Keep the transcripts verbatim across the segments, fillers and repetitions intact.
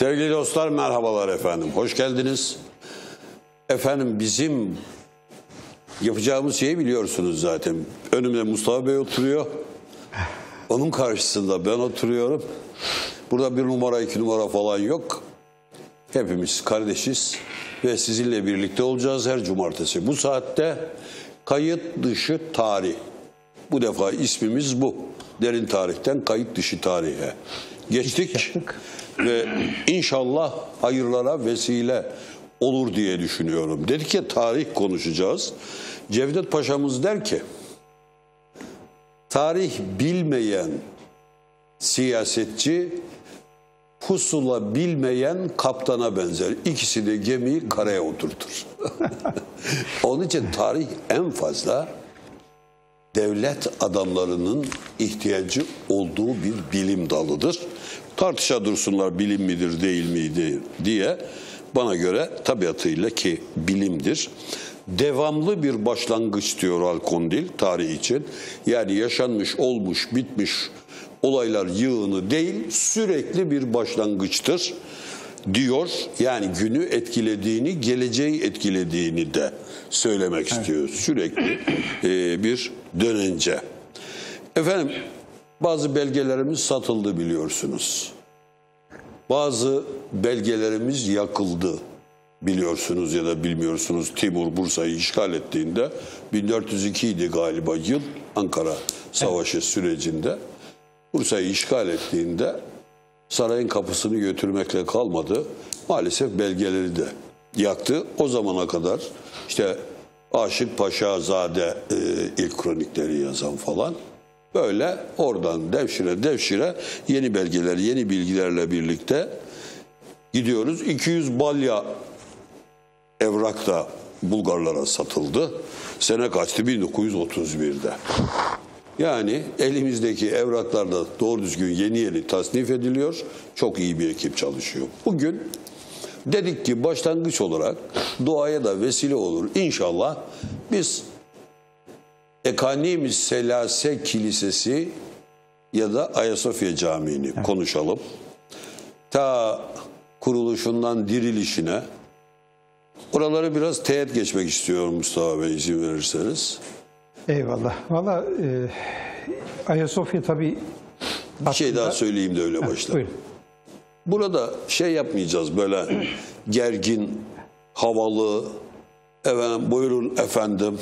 Sevgili dostlar, merhabalar efendim. Hoş geldiniz. Efendim bizim yapacağımız şeyi biliyorsunuz zaten. Önümde Mustafa Bey oturuyor. Onun karşısında ben oturuyorum. Burada bir numara, iki numara falan yok. Hepimiz kardeşiz ve sizinle birlikte olacağız her cumartesi. Bu saatte kayıt dışı tarih. Bu defa ismimiz bu. Derin tarihten kayıt dışı tarihe geçtik. Ve inşallah hayırlara vesile olur diye düşünüyorum. Dedik ya, tarih konuşacağız. Cevdet Paşa'mız der ki, tarih bilmeyen siyasetçi pusula bilmeyen kaptana benzer. İkisi de gemiyi karaya oturtur. Onun için tarih en fazla devlet adamlarının ihtiyacı olduğu bir bilim dalıdır. Tartışa dursunlar bilim midir değil miydi diye. Bana göre tabiatıyla ki bilimdir. Devamlı bir başlangıç diyor Alkondil tarih için. Yani yaşanmış, olmuş, bitmiş olaylar yığını değil, sürekli bir başlangıçtır diyor. Yani günü etkilediğini, geleceği etkilediğini de söylemek istiyor. Sürekli e, bir dönence. Efendim, bazı belgelerimiz satıldı biliyorsunuz. Bazı belgelerimiz yakıldı biliyorsunuz ya da bilmiyorsunuz. Timur Bursa'yı işgal ettiğinde bin dört yüz iki idi galiba yıl, Ankara Savaşı evet. sürecinde. Bursa'yı işgal ettiğinde sarayın kapısını götürmekle kalmadı. Maalesef belgeleri de yaktı. O zamana kadar işte Aşıkpaşazade e, ilk kronikleri yazan falan. Böyle oradan devşire devşire yeni belgeler, yeni bilgilerle birlikte gidiyoruz. iki yüz balya evrak da Bulgarlara satıldı. Sene kaçtı? bin dokuz yüz otuz bir'de. Yani elimizdeki evraklar da doğru düzgün yeni yeni tasnif ediliyor. Çok iyi bir ekip çalışıyor. Bugün dedik ki başlangıç olarak duaya da vesile olur. İnşallah biz Ekanimiz Selase Kilisesi ya da Ayasofya Camii'ni evet. konuşalım. Ta kuruluşundan dirilişine. Oraları biraz teğet geçmek istiyorum Mustafa Bey, izin verirseniz. Eyvallah. Valla e, Ayasofya tabii... Bir şey daha söyleyeyim de öyle başlayalım. Evet, burada şey yapmayacağız böyle gergin, havalı, efendim, buyurun efendim...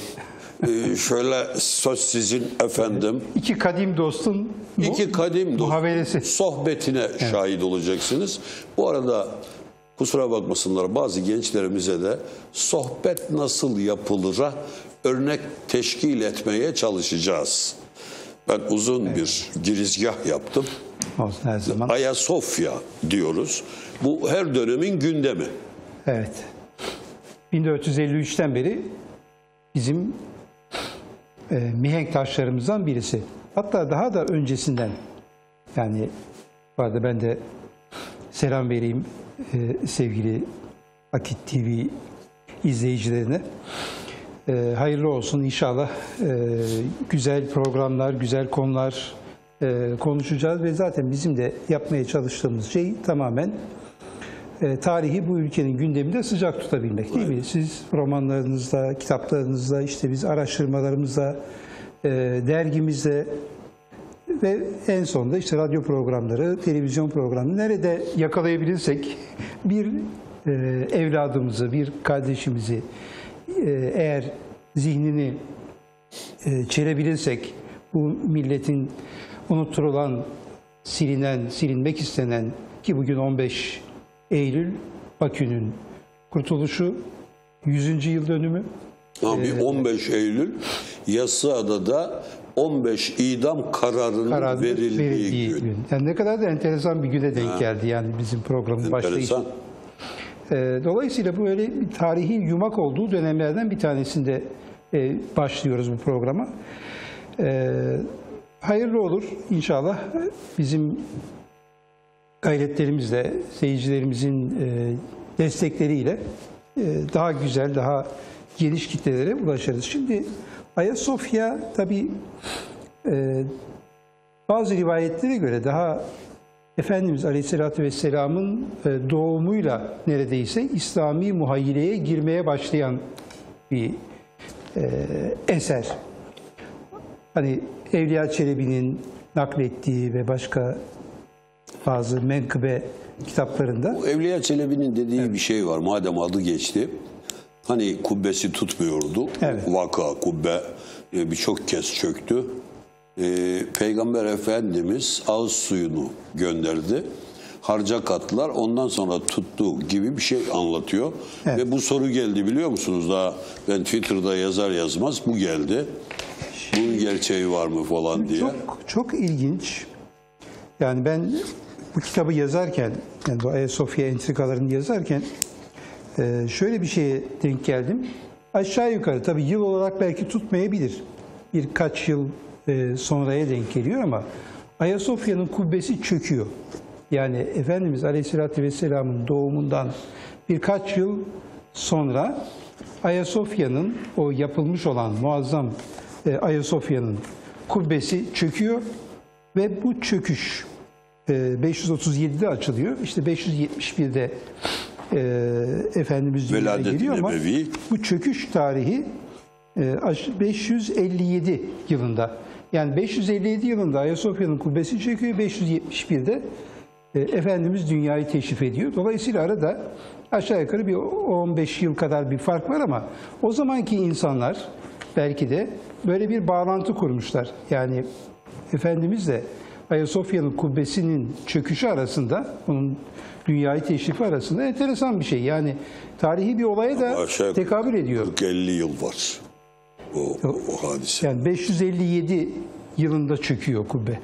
Ee, şöyle söz sizin efendim. İki kadim dostun iki kadim dostun sohbetine evet. şahit olacaksınız. Bu arada kusura bakmasınlar, bazı gençlerimize de sohbet nasıl yapılır'a örnek teşkil etmeye çalışacağız. Ben uzun evet. bir girizgah yaptım. Olsun, her zaman. Ayasofya diyoruz. Bu her dönemin gündemi. Evet. bin dört yüz elli üç'ten beri bizim E, mihenk taşlarımızdan birisi. Hatta daha da öncesinden, yani bu arada ben de selam vereyim e, sevgili Akit T V izleyicilerine. E, hayırlı olsun inşallah. E, güzel programlar, güzel konular e, konuşacağız ve zaten bizim de yapmaya çalıştığımız şey tamamen e, tarihi bu ülkenin gündeminde sıcak tutabilmek değil mi? Siz romanlarınızda, kitaplarınızda, işte biz araştırmalarımızda, e, dergimizde ve en sonunda işte radyo programları, televizyon programları nerede yakalayabilirsek bir e, evladımızı, bir kardeşimizi e, eğer zihnini e, çelebilirsek bu milletin unutturulan, silinen, silinmek istenen ki bugün on beş Eylül Bakü'nün kurtuluşu yüzüncü yıl dönümü. Abi ee, on beş Eylül Yassıada'da on beş idam kararının verildiği, verildiği gün. gün. Yani ne kadar da enteresan bir güne denk ha. geldi yani bizim programın başlayışı. Ee, dolayısıyla bu öyle bir tarihi yumak olduğu dönemlerden bir tanesinde e, başlıyoruz bu programa. Ee, hayırlı olur inşallah bizim gayretlerimizle, seyircilerimizin destekleriyle daha güzel, daha geniş kitlelere ulaşırız. Şimdi Ayasofya tabii bazı rivayetlere göre daha Efendimiz Aleyhisselatü Vesselam'ın doğumuyla neredeyse İslami muhayyileye girmeye başlayan bir eser. Hani Evliya Çelebi'nin naklettiği ve başka bazı menkıbe kitaplarında. Evliya Çelebi'nin dediği evet. bir şey var. Madem adı geçti. Hani kubbesi tutmuyordu. Evet. Vaka, kubbe birçok kez çöktü. Ee, Peygamber Efendimiz ağız suyunu gönderdi. Harca kattılar. Ondan sonra tuttu gibi bir şey anlatıyor. Evet. Ve bu soru geldi biliyor musunuz? Daha ben Twitter'da yazar yazmaz bu geldi. Bunun gerçeği var mı falan diye. Çok, çok ilginç. Yani ben bu kitabı yazarken, yani bu Ayasofya entrikalarını yazarken şöyle bir şeye denk geldim. Aşağı yukarı tabii yıl olarak belki tutmayabilir. Birkaç yıl sonraya denk geliyor ama Ayasofya'nın kubbesi çöküyor. Yani Efendimiz Aleyhisselatü Vesselam'ın doğumundan birkaç yıl sonra Ayasofya'nın, o yapılmış olan muazzam Ayasofya'nın kubbesi çöküyor ve bu çöküş beş yüz otuz yedi'de açılıyor. İşte beş yüz yetmiş bir'de e, Efendimiz dünyaya geliyor ama bu çöküş tarihi beş yüz elli yedi yılında. Yani beş yüz elli yedi yılında Ayasofya'nın kubbesi çöküyor. beş yüz yetmiş bir'de e, Efendimiz dünyayı teşrif ediyor. Dolayısıyla arada aşağı yukarı bir on beş yıl kadar bir fark var ama o zamanki insanlar belki de böyle bir bağlantı kurmuşlar. Yani Efendimizle Ayasofya'nın kubbesinin çöküşü arasında, onun dünyayı teşrifi arasında enteresan bir şey. Yani tarihi bir olaya da tekabül ediyor. kırk elli yıl var o, o, o hadise. Yani beş yüz elli yedi yılında çöküyor kubbe.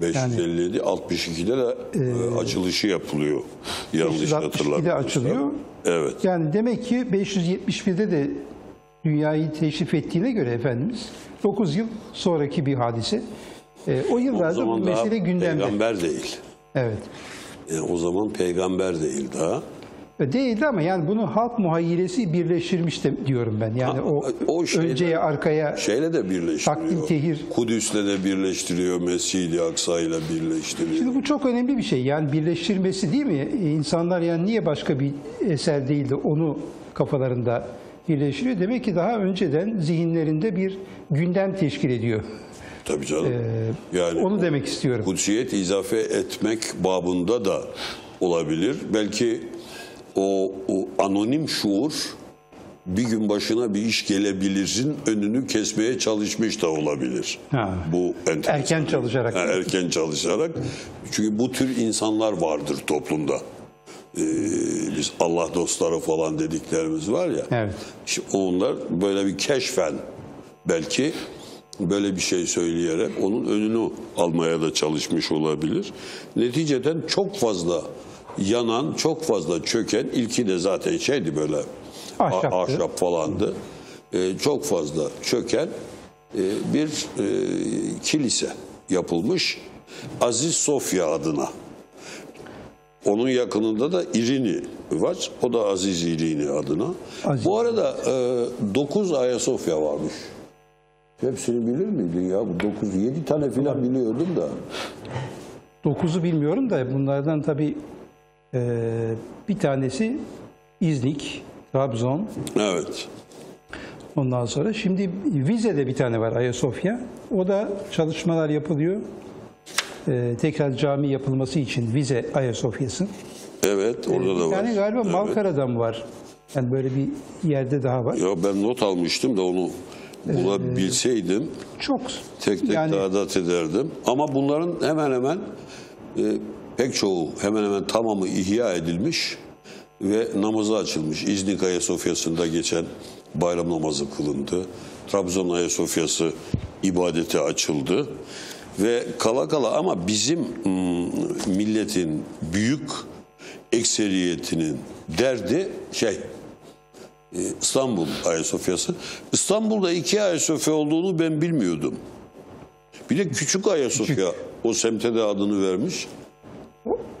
beş yüz elli yedi, yani, altmış iki'de de e, açılışı yapılıyor. Yanlış hatırlamıyorsam. Açılıyor. Evet. Yani demek ki beş yüz yetmiş bir'de de dünyayı teşrif ettiğine göre Efendimiz dokuz yıl sonraki bir hadise. E, o yıllarda bu mesele gündemde. Peygamber değil. Evet. Yani o zaman peygamber değil daha. Değildi ama yani bunu halk muhayyilesi birleştirmiş de diyorum ben. Yani ha, o, o şeyle, önceye arkaya şeyle de birleştiriyor. Takdim tehir. Kudüs'le de birleştiriyor. Mescid-i Aksa'yla birleştiriyor. Şimdi bu çok önemli bir şey. Yani birleştirmesi değil mi? İnsanlar yani niye başka bir eser değildi onu kafalarında birleştiriyor. Demek ki daha önceden zihinlerinde bir gündem teşkil ediyor. Tabii canım. Ee, yani onu demek istiyorum. Kutsiyet izafe etmek babında da olabilir. Belki o, o anonim şuur bir gün başına bir iş gelebilirin önünü kesmeye çalışmış da olabilir. Ha. Bu erken çalışarak. Ha, erken çalışarak. Çünkü bu tür insanlar vardır toplumda. Ee, biz Allah dostları falan dediklerimiz var ya. Evet. İşte onlar böyle bir keşfen belki böyle bir şey söyleyerek onun önünü almaya da çalışmış olabilir. Neticeden çok fazla yanan, çok fazla çöken, ilki de zaten şeydi böyle ahşaptı. Ahşap falandı. Ee, çok fazla çöken e, bir e, kilise yapılmış Aziz Sofya adına. Onun yakınında da İrini var. O da Aziz İrini adına. Aziz. Bu arada e, dokuz Ayasofya varmış. Hepsini bilir miydin ya? Bu dokuzu, yedi tane filan biliyordum da. dokuzu bilmiyorum da bunlardan tabii e, bir tanesi İznik, Trabzon. Evet. Ondan sonra şimdi Vize'de bir tane var Ayasofya. O da çalışmalar yapılıyor. E, tekrar cami yapılması için Vize Ayasofya'sın. Evet, orada e, da var. Yani galiba evet. Malkara'da mı var? Yani böyle bir yerde daha var. Ya ben not almıştım da onu bulabilseydim çok tek tek yani, taadat ederdim. Ama bunların hemen hemen e, pek çoğu, hemen hemen tamamı ihya edilmiş ve namaza açılmış. İznik Ayasofya'sında geçen bayram namazı kılındı. Trabzon Ayasofya'sı ibadete açıldı. Ve kala kala ama bizim m, milletin büyük ekseriyetinin derdi şey... İstanbul Ayasofya'sı. İstanbul'da iki Ayasofya olduğunu ben bilmiyordum. Bir de Küçük Ayasofya. Küçük. O semte de adını vermiş.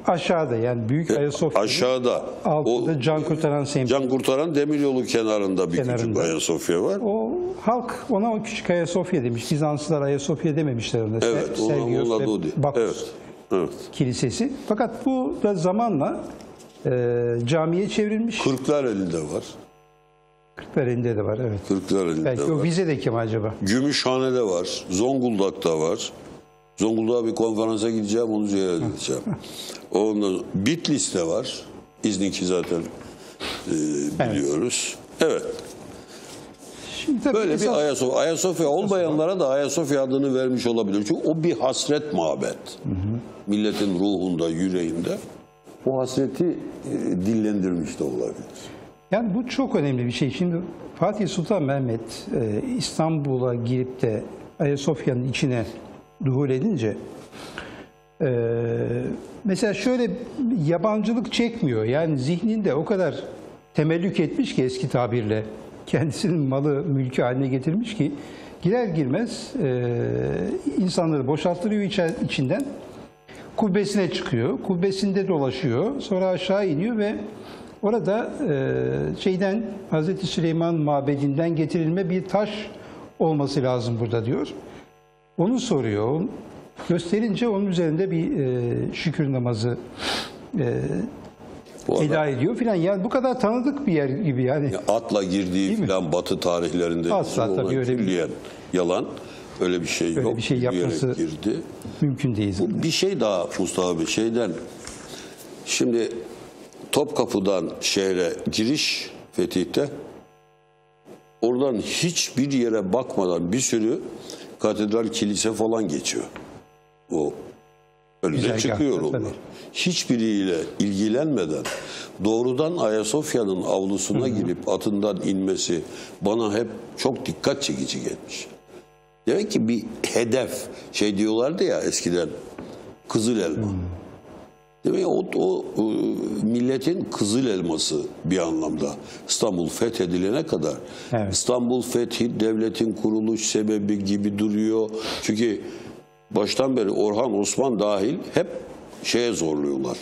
Aşağıda yani Büyük Ayasofya. Aşağıda. Altında o, Can Kurtaran semti. Can Kurtaran Demiryolu kenarında bir kenarında. Küçük Ayasofya var. O halk ona o Küçük Ayasofya demiş. Bizanslılar Ayasofya dememişler ona. Evet. Ona, ona da o değil. Evet. evet. Kilisesi. Fakat bu da zamanla e, camiye çevrilmiş. Kırklar elinde var. Kırklar elinde de var, evet. Kırklar elinde Belki de o var. Vize'deki mi acaba? Gümüşhane'de var, Zonguldak'ta var. Zonguldak'a bir konferansa gideceğim, onu ziyaret edeceğim. Ondan Bitlis'te var. İznik'i zaten e, biliyoruz. Evet. evet. Şimdi böyle esas... bir Ayasofya. Ayasofya olmayanlara da Ayasofya adını vermiş olabilir. Çünkü o bir hasret mabet. Hı hı. Milletin ruhunda, yüreğinde. O hasreti e, dillendirmiş de olabilir. Yani bu çok önemli bir şey. Şimdi Fatih Sultan Mehmet e, İstanbul'a girip de Ayasofya'nın içine duhul edince e, mesela şöyle yabancılık çekmiyor. Yani zihninde o kadar temellük etmiş ki eski tabirle. Kendisinin malı, mülkü haline getirmiş ki girer girmez e, insanları boşalttırıyor içer, içinden. Kubbesine çıkıyor. Kubbesinde dolaşıyor. Sonra aşağı iniyor ve orada e, şeyden Hazreti Süleyman mabedinden getirilme bir taş olması lazım burada diyor. Onu soruyor. Gösterince onun üzerinde bir e, şükür namazı e, eda ediyor filan. Yani bu kadar tanıdık bir yer gibi yani. Ya atla girdiği filan batı tarihlerinde. Asla tabii öyle bir yalan. Öyle bir şey öyle yok. Öyle bir şey yapması girdi. Mümkün değil. Bu bir şey daha Mustafa Bey şeyden. Şimdi Topkapı'dan şehre giriş fetihte. Oradan hiçbir yere bakmadan bir sürü katedral, kilise falan geçiyor. O önüne güzel çıkıyor onlar. Hiçbiriyle ilgilenmeden doğrudan Ayasofya'nın avlusuna hı hı. girip atından inmesi bana hep çok dikkat çekici gelmiş. Demek ki bir hedef şey diyorlardı ya eskiden kızıl elma. Hı. Demek ki o, o milletin kızıl elması bir anlamda İstanbul fethedilene kadar. Evet. İstanbul fethi devletin kuruluş sebebi gibi duruyor. Çünkü baştan beri Orhan, Osman dahil hep şeye zorluyorlar.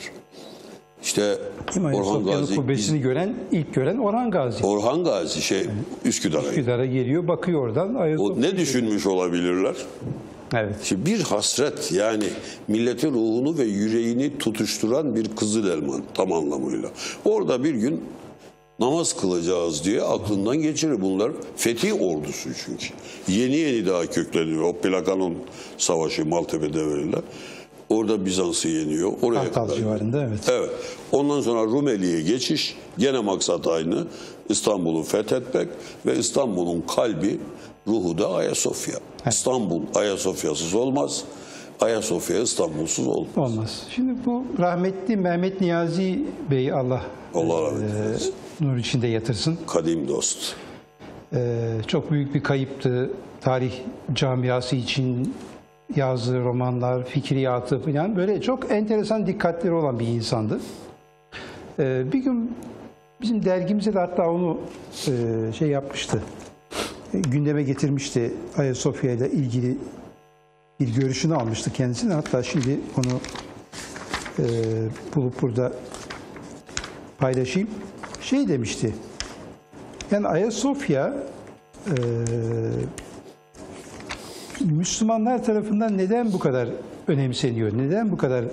İşte Orhan Gazi kubbesini gören ilk gören Orhan Gazi. Orhan Gazi şey evet. Üsküdar'a. Üsküdar'a geliyor, bakıyor oradan. O ne düşünmüş olabilirler? Evet. Şimdi bir hasret yani milletin ruhunu ve yüreğini tutuşturan bir kızıl elma tam anlamıyla. Orada bir gün namaz kılacağız diye aklından geçirir bunlar. Fetih ordusu çünkü. Yeni yeni daha kökleniyor. O Plakanon Savaşı Maltepe'de verilen. Orada Bizans'ı yeniyor. Oraya Kartal kadar civarında gidiyor. Evet. Evet. Ondan sonra Rumeli'ye geçiş. Gene maksat aynı. İstanbul'u fethetmek ve İstanbul'un kalbi, ruhu da Ayasofya. Evet. İstanbul Ayasofya'sız olmaz. Ayasofya İstanbul'suz olmaz. Olmaz. Şimdi bu rahmetli Mehmet Niyazi Bey Allah Allah rahmet eylesin. Nur içinde yatırsın. Kadim dost. Ee, çok büyük bir kayıptı. Tarih camiası için yazdığı romanlar, fikriyatı falan böyle çok enteresan dikkatleri olan bir insandı. Ee, bir gün bizim dergimize de hatta onu e, şey yapmıştı. E, gündeme getirmişti. Ayasofya ile ilgili bir görüşünü almıştı kendisine. Hatta şimdi onu e, bulup burada paylaşayım. Şey demişti, yani Ayasofya e, Müslümanlar tarafından neden bu kadar önemseniyor, neden bu kadar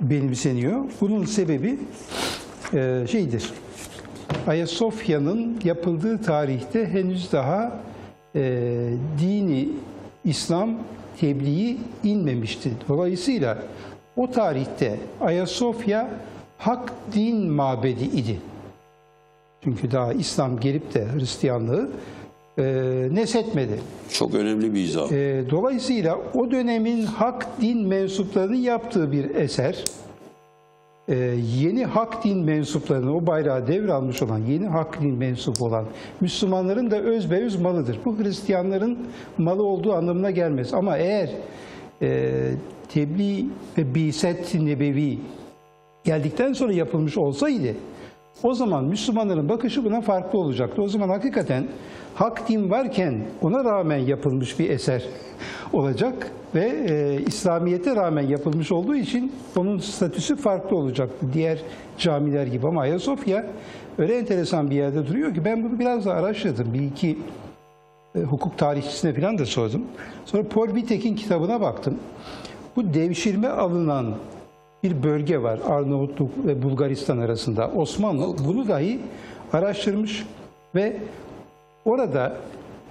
benimseniyor? Bunun sebebi e, şeydir, Ayasofya'nın yapıldığı tarihte henüz daha e, dini İslam tebliği inmemişti. Dolayısıyla o tarihte Ayasofya hak din mabedi idi. Çünkü daha İslam gelip de Hristiyanlığı e, neshetmedi. Çok önemli bir izah. E, dolayısıyla o dönemin hak din mensuplarının yaptığı bir eser, e, yeni hak din mensuplarının o bayrağı devralmış olan, yeni hak din mensup olan Müslümanların da özbeöz malıdır. Bu Hristiyanların malı olduğu anlamına gelmez. Ama eğer e, tebliğ ve biset-i nebevi geldikten sonra yapılmış olsaydı, o zaman Müslümanların bakışı buna farklı olacaktı. O zaman hakikaten hak din varken ona rağmen yapılmış bir eser olacak ve e, İslamiyet'e rağmen yapılmış olduğu için onun statüsü farklı olacaktı. Diğer camiler gibi ama Ayasofya öyle enteresan bir yerde duruyor ki ben bunu biraz da araştırdım. Bir iki e, hukuk tarihçisine falan da sordum. Sonra Paul Bittek'in kitabına baktım. bu devşirme alınan bir bölge var Arnavutluk ve Bulgaristan arasında. Osmanlı bunu dahi araştırmış ve orada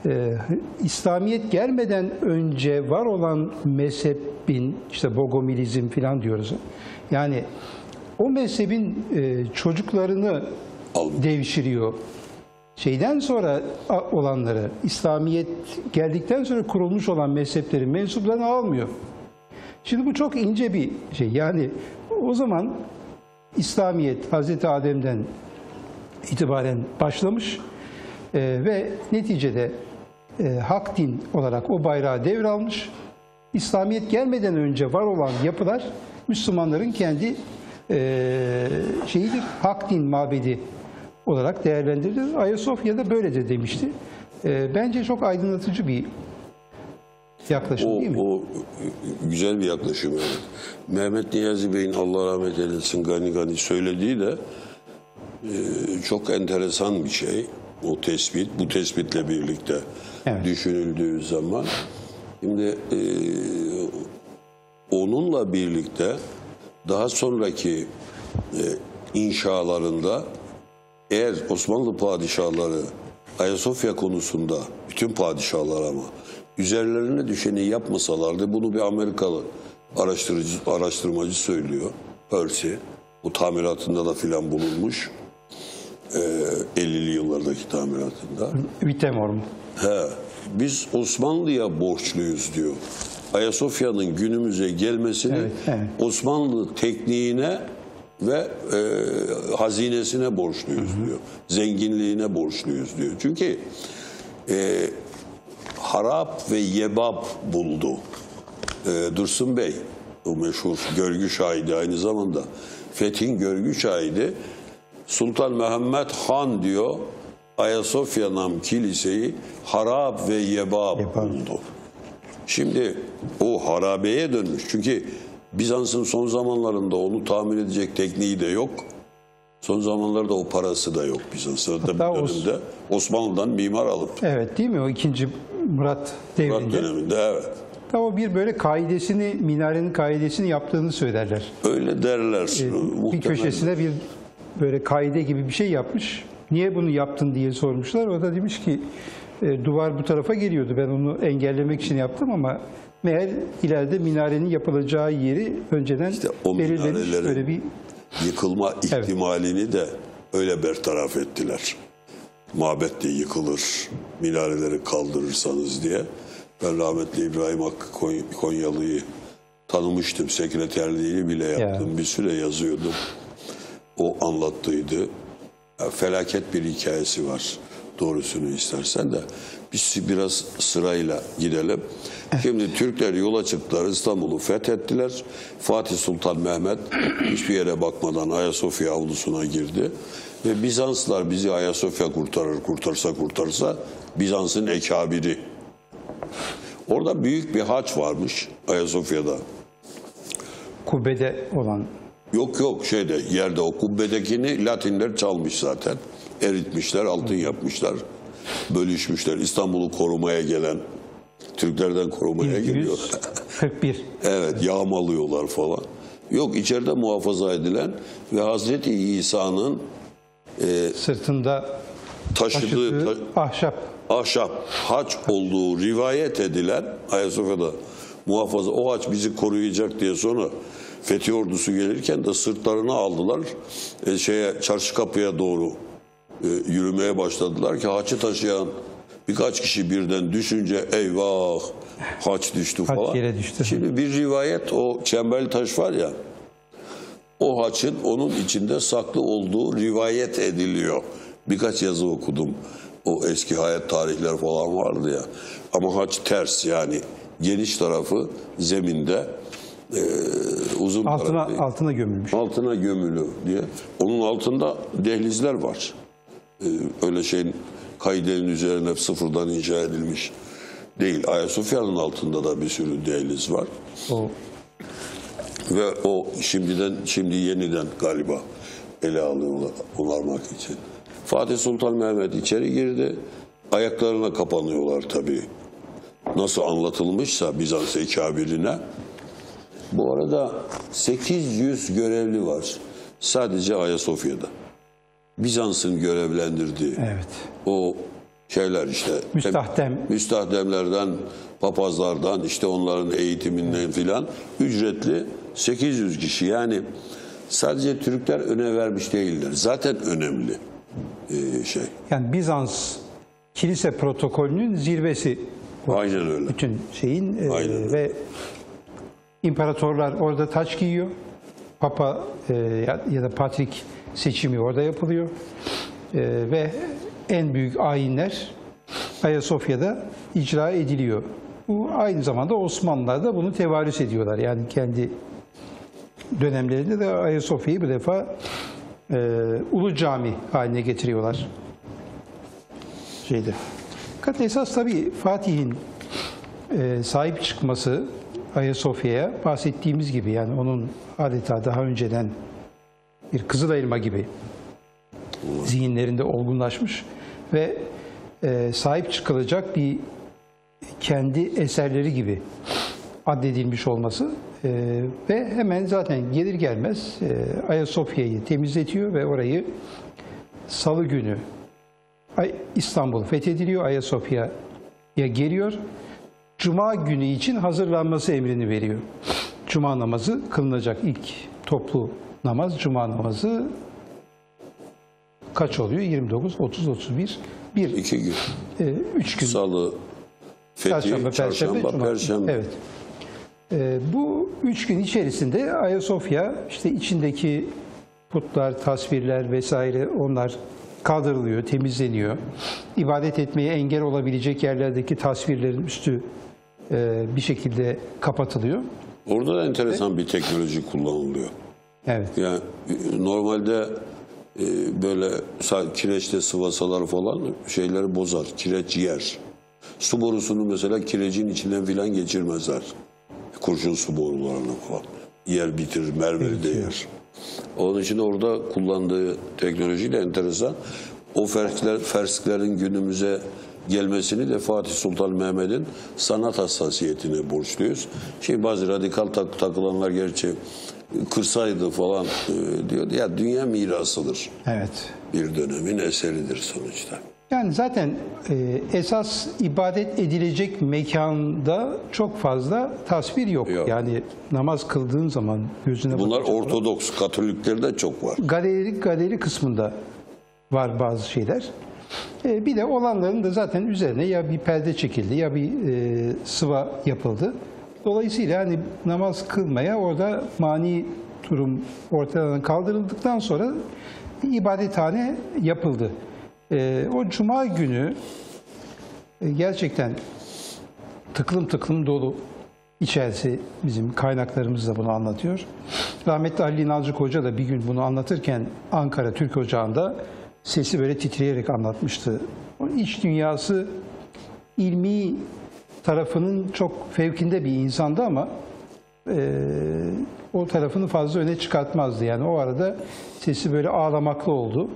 e, İslamiyet gelmeden önce var olan mezhebin, işte Bogomilizm falan diyoruz. Yani o mezhebin e, çocuklarını devşiriyor. Şeyden sonra olanları, İslamiyet geldikten sonra kurulmuş olan mezheplerin mensuplarını almıyor. Şimdi bu çok ince bir şey. Yani o zaman İslamiyet Hazreti Adem'den itibaren başlamış e, ve neticede e, hak din olarak o bayrağı devralmış. İslamiyet gelmeden önce var olan yapılar Müslümanların kendi e, şeyidir, hak din mabedi olarak değerlendirilir. Ayasofya'da böyledir demişti. E, bence çok aydınlatıcı bir yaklaşım, o, değil mi? O güzel bir yaklaşım. Yani. Mehmet Niyazi Bey'in Allah rahmet eylesin gani gani söylediği de e, çok enteresan bir şey. O tespit, bu tespitle birlikte evet. düşünüldüğü zaman. Şimdi e, onunla birlikte daha sonraki e, inşalarında eğer Osmanlı padişahları Ayasofya konusunda, bütün padişahlar ama, üzerlerine düşeni yapmasalardı, bunu bir Amerikalı araştırıcı, araştırmacı söylüyor, Percy, bu tamiratında da filan bulunmuş, ee, ellili yıllardaki tamiratında. Vitemor mu? He, biz Osmanlı'ya borçluyuz diyor. Ayasofya'nın günümüze gelmesini evet, evet. Osmanlı tekniğine ve e, hazinesine borçluyuz hı hı. diyor. Zenginliğine borçluyuz diyor. Çünkü e, harap ve yebap buldu. E, Dursun Bey, o meşhur görgü şahidi aynı zamanda. Fethin görgü şahidi. Sultan Mehmet Han diyor, Ayasofya Nam Kiliseyi harap ve yebap yebap buldu. Şimdi o harabeye dönmüş. Çünkü Bizans'ın son zamanlarında onu tamir edecek tekniği de yok. Son zamanlarda o parası da yok Bizans'ın. Os Osmanlı'dan mimar alıp. Evet, değil mi? O ikinci Murat devrinde. Murat döneminde, evet. Tam o bir böyle kaidesini, minarenin kaidesini yaptığını söylerler. Öyle derler. Ee, bir köşesine bir böyle kaide gibi bir şey yapmış. Niye bunu yaptın diye sormuşlar. O da demiş ki e, duvar bu tarafa geliyordu. Ben onu engellemek için yaptım ama meğer ileride minarenin yapılacağı yeri önceden işte belirlenmiş, böyle bir yıkılma ihtimalini evet. de öyle bertaraf ettiler. Mabet de yıkılır, minareleri kaldırırsanız diye. Ben rahmetli İbrahim Hakkı Konyalı'yı tanımıştım. Sekreterliğini bile yaptım. Ya. Bir süre yazıyordum. O anlattıydı. Felaket bir hikayesi var. Doğrusunu istersen de. Biz biraz sırayla gidelim. Şimdi Türkler yola çıktılar, İstanbul'u fethettiler. Fatih Sultan Mehmet hiçbir yere bakmadan Ayasofya avlusuna girdi. Ve Bizanslar bizi Ayasofya kurtarır, kurtarsa kurtarsa Bizans'ın ekabiri. Orada büyük bir haç varmış Ayasofya'da. Kubbede olan. Yok yok şeyde yerde o kubbedekini Latinler çalmış zaten. Eritmişler, altın yapmışlar. Bölüşmüşler. İstanbul'u korumaya gelen Türklerden korumaya geliyor. kırk bir. Evet, yağmalıyorlar falan. Yok, içeride muhafaza edilen ve Hazreti İsa'nın e, sırtında taşıdığı, taşıdığı ahşap ahşap haç olduğu rivayet edilen Ayasofya'da muhafaza, o haç bizi koruyacak diye sonra Fethi ordusu gelirken de sırtlarını aldılar e, şeye çarşı kapıya doğru yürümeye başladılar ki haçı taşıyan birkaç kişi birden düşünce eyvah haç düştü falan. Haç yere düştü. Şimdi bir rivayet, o çemberli taş var ya, o haçın onun içinde saklı olduğu rivayet ediliyor. Birkaç yazı okudum. O eski hayat tarihleri falan vardı ya. Ama haç ters, yani geniş tarafı zeminde Ee, uzun altına, altına gömülmüş. Altına gömülü diye. Onun altında dehlizler var. Ee, öyle şeyin kaidenin üzerine sıfırdan inşa edilmiş değil. Ayasofya'nın altında da bir sürü dehliz var. O. Ve o şimdiden şimdi yeniden galiba ele alıyorlar onarmak için. Fatih Sultan Mehmet içeri girdi. Ayaklarına kapanıyorlar tabii. Nasıl anlatılmışsa Bizans ekabirine Bu arada sekiz yüz görevli var sadece Ayasofya'da. Bizans'ın görevlendirdiği, evet, o şeyler işte müstahdem. müstahdemlerden, papazlardan, işte onların eğitiminden, evet, filan ücretli sekiz yüz kişi. Yani sadece Türkler öne vermiş değiller. Zaten önemli şey. Yani Bizans kilise protokolünün zirvesi. Aynen öyle. Bütün şeyin. Aynen e, öyle. Ve imparatorlar orada taç giyiyor. Papa e, ya da patrik seçimi orada yapılıyor. E, ve en büyük ayinler Ayasofya'da icra ediliyor. Bu aynı zamanda Osmanlılar da bunu tevarüs ediyorlar. Yani kendi dönemlerinde de Ayasofya'yı bu defa e, Ulu Cami haline getiriyorlar. Şeyde. Fakat esas tabii Fatih'in e, sahip çıkması Ayasofya'ya, bahsettiğimiz gibi yani onun adeta daha önceden bir kızılelma gibi zihinlerinde olgunlaşmış ve e, sahip çıkılacak bir kendi eserleri gibi addedilmiş olması e, ve hemen zaten gelir gelmez e, Ayasofya'yı temizletiyor ve orayı Salı günü İstanbul fethediliyor, Ayasofya'ya geliyor. Cuma günü için hazırlanması emrini veriyor. Cuma namazı kılınacak ilk toplu namaz. Cuma namazı kaç oluyor? yirmi dokuz, otuz, otuz bir, bir, iki gün, e, üç gün. Salı, fethi, Çarşamba, Perşembe, Çarşamba, Perşembe. Evet. E, bu üç gün içerisinde Ayasofya, işte içindeki putlar, tasvirler vesaire, onlar kaldırılıyor, temizleniyor. İbadet etmeye engel olabilecek yerlerdeki tasvirlerin üstü e, bir şekilde kapatılıyor. Orada da enteresan evet. bir teknoloji kullanılıyor. Evet. Yani normalde e, böyle kireçte sıvasalar falan şeyleri bozar, kireç yer. Su borusunu mesela kirecin içinden filan geçirmezler. Kurşun su borularını falan. Yer bitirir, mermeri de yer. Onun için orada kullandığı teknoloji de enteresan. O ferskler, fersklerin günümüze gelmesini de Fatih Sultan Mehmet'in sanat hassasiyetine borçluyuz. Şimdi bazı radikal tak, takılanlar gerçi kırsaydı falan e, diyordu. Ya dünya mirasıdır. Evet. Bir dönemin eseridir sonuçta. Yani zaten e, esas ibadet edilecek mekanda çok fazla tasvir yok. yok. Yani namaz kıldığın zaman gözüne bunlar Ortodoks, olarak, Katoliklerde çok var. Galeri, galeri kısmında var bazı şeyler. E, bir de olanların da zaten üzerine ya bir perde çekildi ya bir e, sıva yapıldı. Dolayısıyla hani namaz kılmaya orada mani durum ortadan kaldırıldıktan sonra ibadethane yapıldı. Ee, o cuma günü e, gerçekten tıklım tıklım dolu, içerisi bizim kaynaklarımız da bunu anlatıyor. Rahmetli Ali Nalcık Hoca da bir gün bunu anlatırken Ankara Türk Ocağı'nda sesi böyle titreyerek anlatmıştı. Onun iç dünyası ilmi tarafının çok fevkinde bir insandı ama e, o tarafını fazla öne çıkartmazdı. Yani o arada sesi böyle ağlamaklı oldu.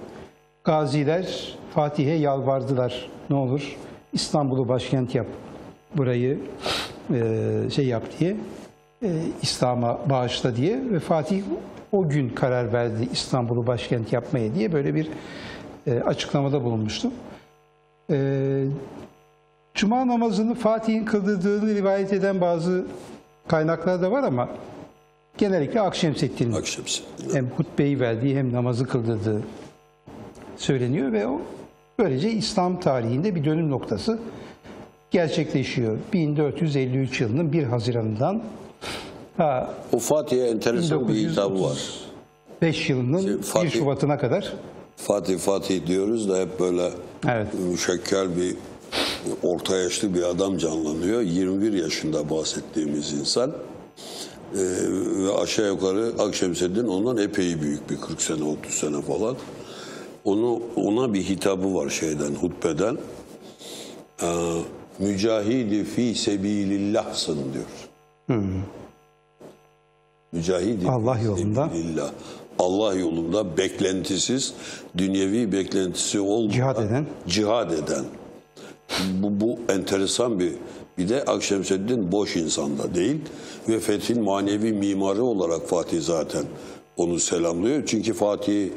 Gaziler Fatih'e yalvardılar. Ne olur İstanbul'u başkent yap, burayı e, şey yap diye, e, İslam'a bağışla diye ve Fatih o gün karar verdi İstanbul'u başkent yapmaya diye böyle bir e, açıklamada bulunmuştum. E, Cuma namazını Fatih'in kıldırdığını rivayet eden bazı kaynaklar da var ama genellikle Akşemseddin'in hem hutbeyi verdiği hem namazı kıldırdığı söyleniyor ve o böylece İslam tarihinde bir dönüm noktası gerçekleşiyor. bin dört yüz elli üç yılının bir Haziran'dan ha, o Fatih'e enteresan bir hitabı var. beş yılının Fatih, bir Şubat'ına kadar. Fatih Fatih diyoruz da hep böyle evet. müşekkel bir orta yaşlı bir adam canlanıyor. yirmi bir yaşında bahsettiğimiz insan ee, ve aşağı yukarı Akşemseddin ondan epey büyük bir kırk sene otuz sene falan. Onu, ona bir hitabı var şeyden, hutbeden. Ee, Mücahidi fi sebilillahsın diyor. Hmm. Mücahidi Allah yolunda. Sebilillah. Allah yolunda beklentisiz, dünyevi beklentisi olmadan cihad eden. Cihad eden. Bu, bu enteresan bir... Bir de Akşemseddin boş insanda değil ve Fethi'nin manevi mimarı olarak Fatih zaten onu selamlıyor. Çünkü Fatih'i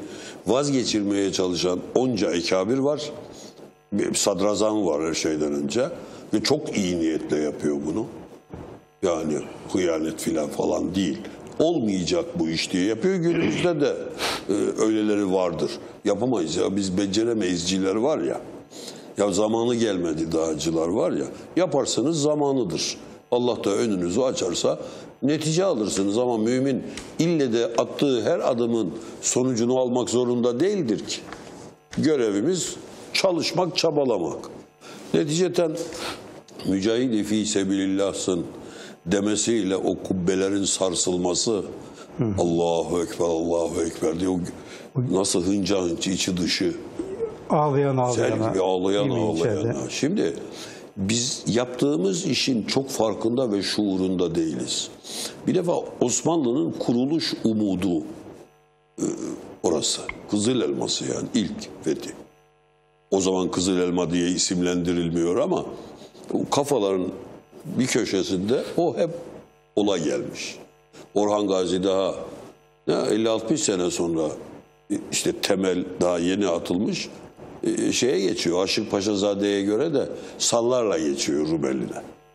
vazgeçirmeye çalışan onca ekabir var. Sadrazam var her şeyden önce ve çok iyi niyetle yapıyor bunu. Yani hıyanet filan falan değil. Olmayacak bu iş diye yapıyor. Günümüzde de e, öyleleri vardır. Yapamayız ya, biz beceremeyizciler var ya. Ya zamanı gelmedi dağcılar var ya, yaparsanız zamanıdır. Allah da önünüzü açarsa netice alırsınız ama mümin ille de attığı her adımın sonucunu almak zorunda değildir ki. Görevimiz çalışmak, çabalamak. Neticeten mücahid-i fî sebilillahsın demesiyle o kubbelerin sarsılması, Hı. Allahu Ekber, Allahu Ekber diyor. Nasıl hınca hınç, içi dışı. Ağlayan ağlayana. Gibi ağlayan ağlayana. Şimdi biz yaptığımız işin çok farkında ve şuurunda değiliz. Bir defa Osmanlı'nın kuruluş umudu e, orası. Kızıl Elması yani ilk fethi. O zaman Kızıl Elma diye isimlendirilmiyor ama kafaların bir köşesinde o hep olay gelmiş. Orhan Gazi daha elli altmış sene sonra işte temel daha yeni atılmış. Şeye geçiyor, Aşıkpaşazade'ye göre de sallarla geçiyor Rumeli'ne.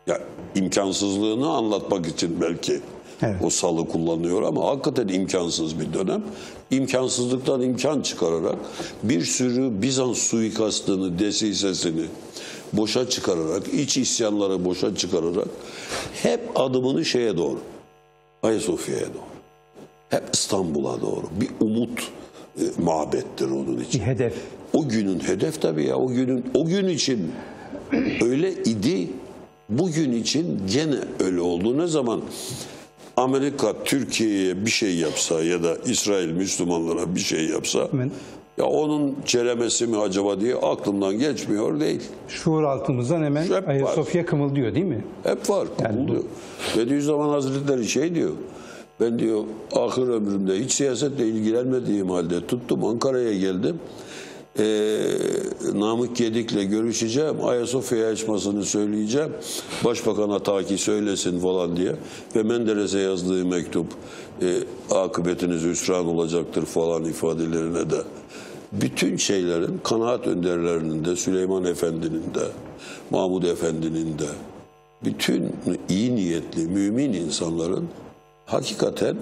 Yani imkansızlığını anlatmak için belki evet. O salı kullanıyor ama hakikaten imkansız bir dönem. İmkansızlıktan imkan çıkararak bir sürü Bizans suikastını, desisesini boşa çıkararak, iç isyanları boşa çıkararak hep adımını şeye doğru, Ayasofya'ya doğru, hep İstanbul'a doğru bir umut e, mabettir onun için. Bir hedef. O günün hedef tabii ya, o günün o gün için öyle idi, bugün için gene öyle oldu. Ne zaman Amerika Türkiye'ye bir şey yapsa ya da İsrail Müslümanlara bir şey yapsa, evet. Ya onun ceremesi mi acaba diye aklımdan geçmiyor değil. Şuur altımızdan hemen hep Ayasofya kımıldıyor değil mi? Hep var, kımıldıyor. Yani Bediüzzaman Hazretleri şey diyor, ben diyor ahir ömrümde hiç siyasetle ilgilenmediğim halde tuttum Ankara'ya geldim. Ee, Namık Gedik'le görüşeceğim, Ayasofya'ya açmasını söyleyeceğim, Başbakan Ataki söylesin falan diye ve Menderes'e yazdığı mektup e, akıbetiniz hüsran olacaktır falan ifadelerine de bütün şeylerin, kanaat önderlerinin de, Süleyman Efendi'nin de, Mahmud Efendi'nin de, bütün iyi niyetli mümin insanların hakikaten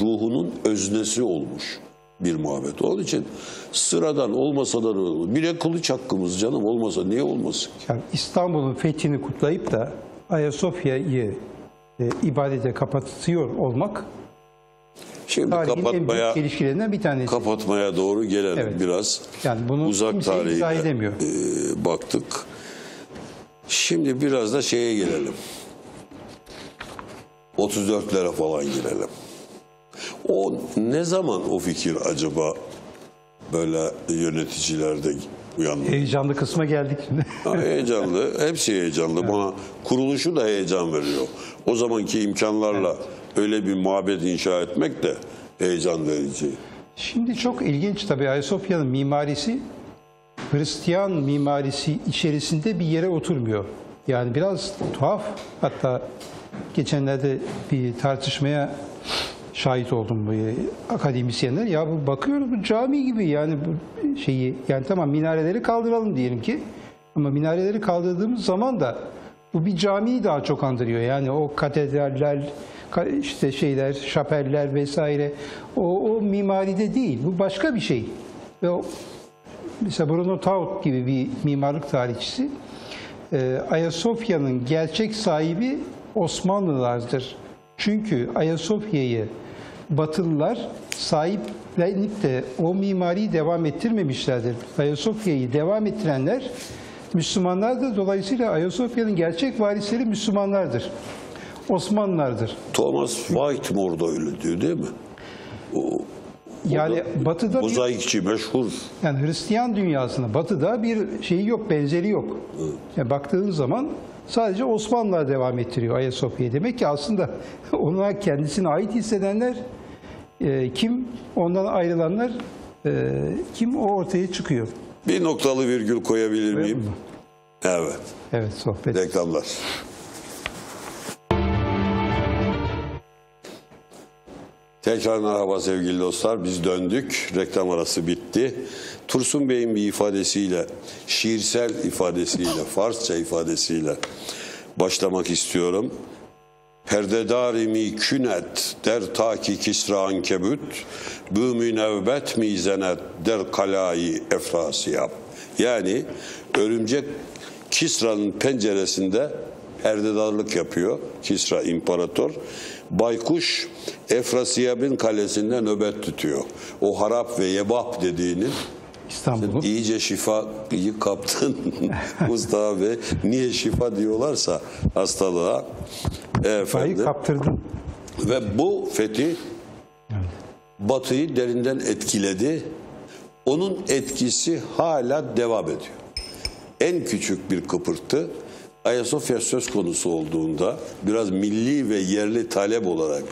ruhunun öznesi olmuş bir muhabbet. Onun için sıradan olmasa da olur. Bir de kılıç hakkımız canım, olmasa niye olmasın ki? Yani İstanbul'un fethini kutlayıp da Ayasofya'yı e, ibadete kapatıyor olmak şimdi tarihin en büyük gelişkilerinden bir tanesi. Kapatmaya doğru gelen evet. Biraz yani bunu uzak tarihine e, baktık. Şimdi biraz da şeye gelelim. otuz dörtlere falan girelim. O ne zaman o fikir acaba böyle yöneticilerde uyandı? Heyecanlı kısma geldik şimdi. Ha, heyecanlı, hepsi heyecanlı. Evet. Bana kuruluşu da heyecan veriyor. O zamanki imkanlarla evet. Öyle bir mabet inşa etmek de heyecan verici. Şimdi çok ilginç tabii Ayasofya'nın mimarisi Hristiyan mimarisi içerisinde bir yere oturmuyor. Yani biraz tuhaf. Hatta geçenlerde bir tartışmaya şahit oldum bu akademisyenler. Ya bu bakıyoruz bu cami gibi yani bu şeyi yani tamam minareleri kaldıralım diyelim ki ama minareleri kaldırdığımız zaman da bu bir camiyi daha çok andırıyor. Yani o katedraller işte şeyler, şapeller vesaire o, o mimaride değil. Bu başka bir şey. Ve o, mesela Bruno Taut gibi bir mimarlık tarihçisi Ayasofya'nın gerçek sahibi Osmanlılardır. Çünkü Ayasofya'yı Batılılar sahiplenip de o mimariyi devam ettirmemişlerdir. Ayasofya'yı devam ettirenler Müslümanlardır. Dolayısıyla Ayasofya'nın gerçek varisleri Müslümanlardır. Osmanlılardır. Thomas Whitmore da öyle diyor değil mi? O, o yani da, Batı'da mozaikçi meşhur. Yani Hristiyan dünyasında Batı'da bir şeyi yok, benzeri yok. Yani baktığınız zaman sadece Osmanlılar devam ettiriyor Ayasofya'yı. Demek ki aslında ona kendisine ait hissedenler e, kim, ondan ayrılanlar e, kim o ortaya çıkıyor. Bir noktalı virgül koyabilir miyim? Evet. Evet, sohbet. Reklamlar. Tekrar merhaba sevgili dostlar. Biz döndük. Reklam arası bitti. Tursun Bey'in bir ifadesiyle, şiirsel ifadesiyle, Farsça ifadesiyle başlamak istiyorum. Perdedarimi künet der taki kisra ankebüt, bümü nevbet mizenet der kalayı efrasiyab. Yani örümcek Kisra'nın penceresinde perdedarlık yapıyor. Kisra imparator. Baykuş Efrasiyab'ın kalesinde nöbet tutuyor. O harap ve yebap dediğini İstanbul'u iyice şifayı kaptın Mustafa Bey. Niye şifa diyorlarsa hastalığa. Şifayı kaptırdın. Ve bu fetih evet. Batı'yı derinden etkiledi. Onun etkisi hala devam ediyor. En küçük bir kıpırtı Ayasofya söz konusu olduğunda biraz milli ve yerli talep olarak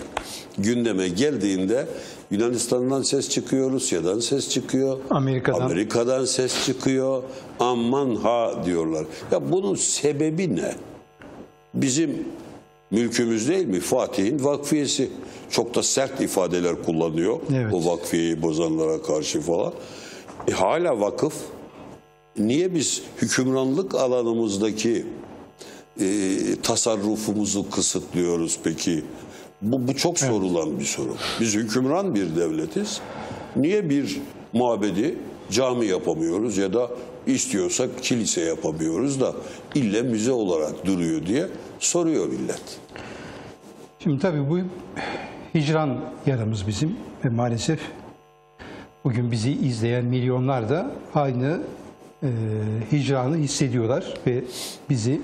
gündeme geldiğinde Yunanistan'dan ses çıkıyor, Rusya'dan ses çıkıyor, Amerika'dan, Amerika'dan ses çıkıyor. Aman ha diyorlar. Ya bunun sebebi ne? Bizim mülkümüz değil mi? Fatih'in vakfiyesi. Çok da sert ifadeler kullanıyor. Evet. O vakfiyeyi bozanlara karşı falan. E, hala vakıf. Niye biz hükümranlık alanımızdaki e, tasarrufumuzu kısıtlıyoruz peki? Bu, bu çok sorulan evet. bir soru. Biz hükümran bir devletiz. Niye bir mabedi cami yapamıyoruz ya da istiyorsak kilise yapamıyoruz da ille müze olarak duruyor diye soruyor millet. Şimdi tabii bu hicran yaramız bizim ve maalesef bugün bizi izleyen milyonlar da aynı e, hicranı hissediyorlar ve bizi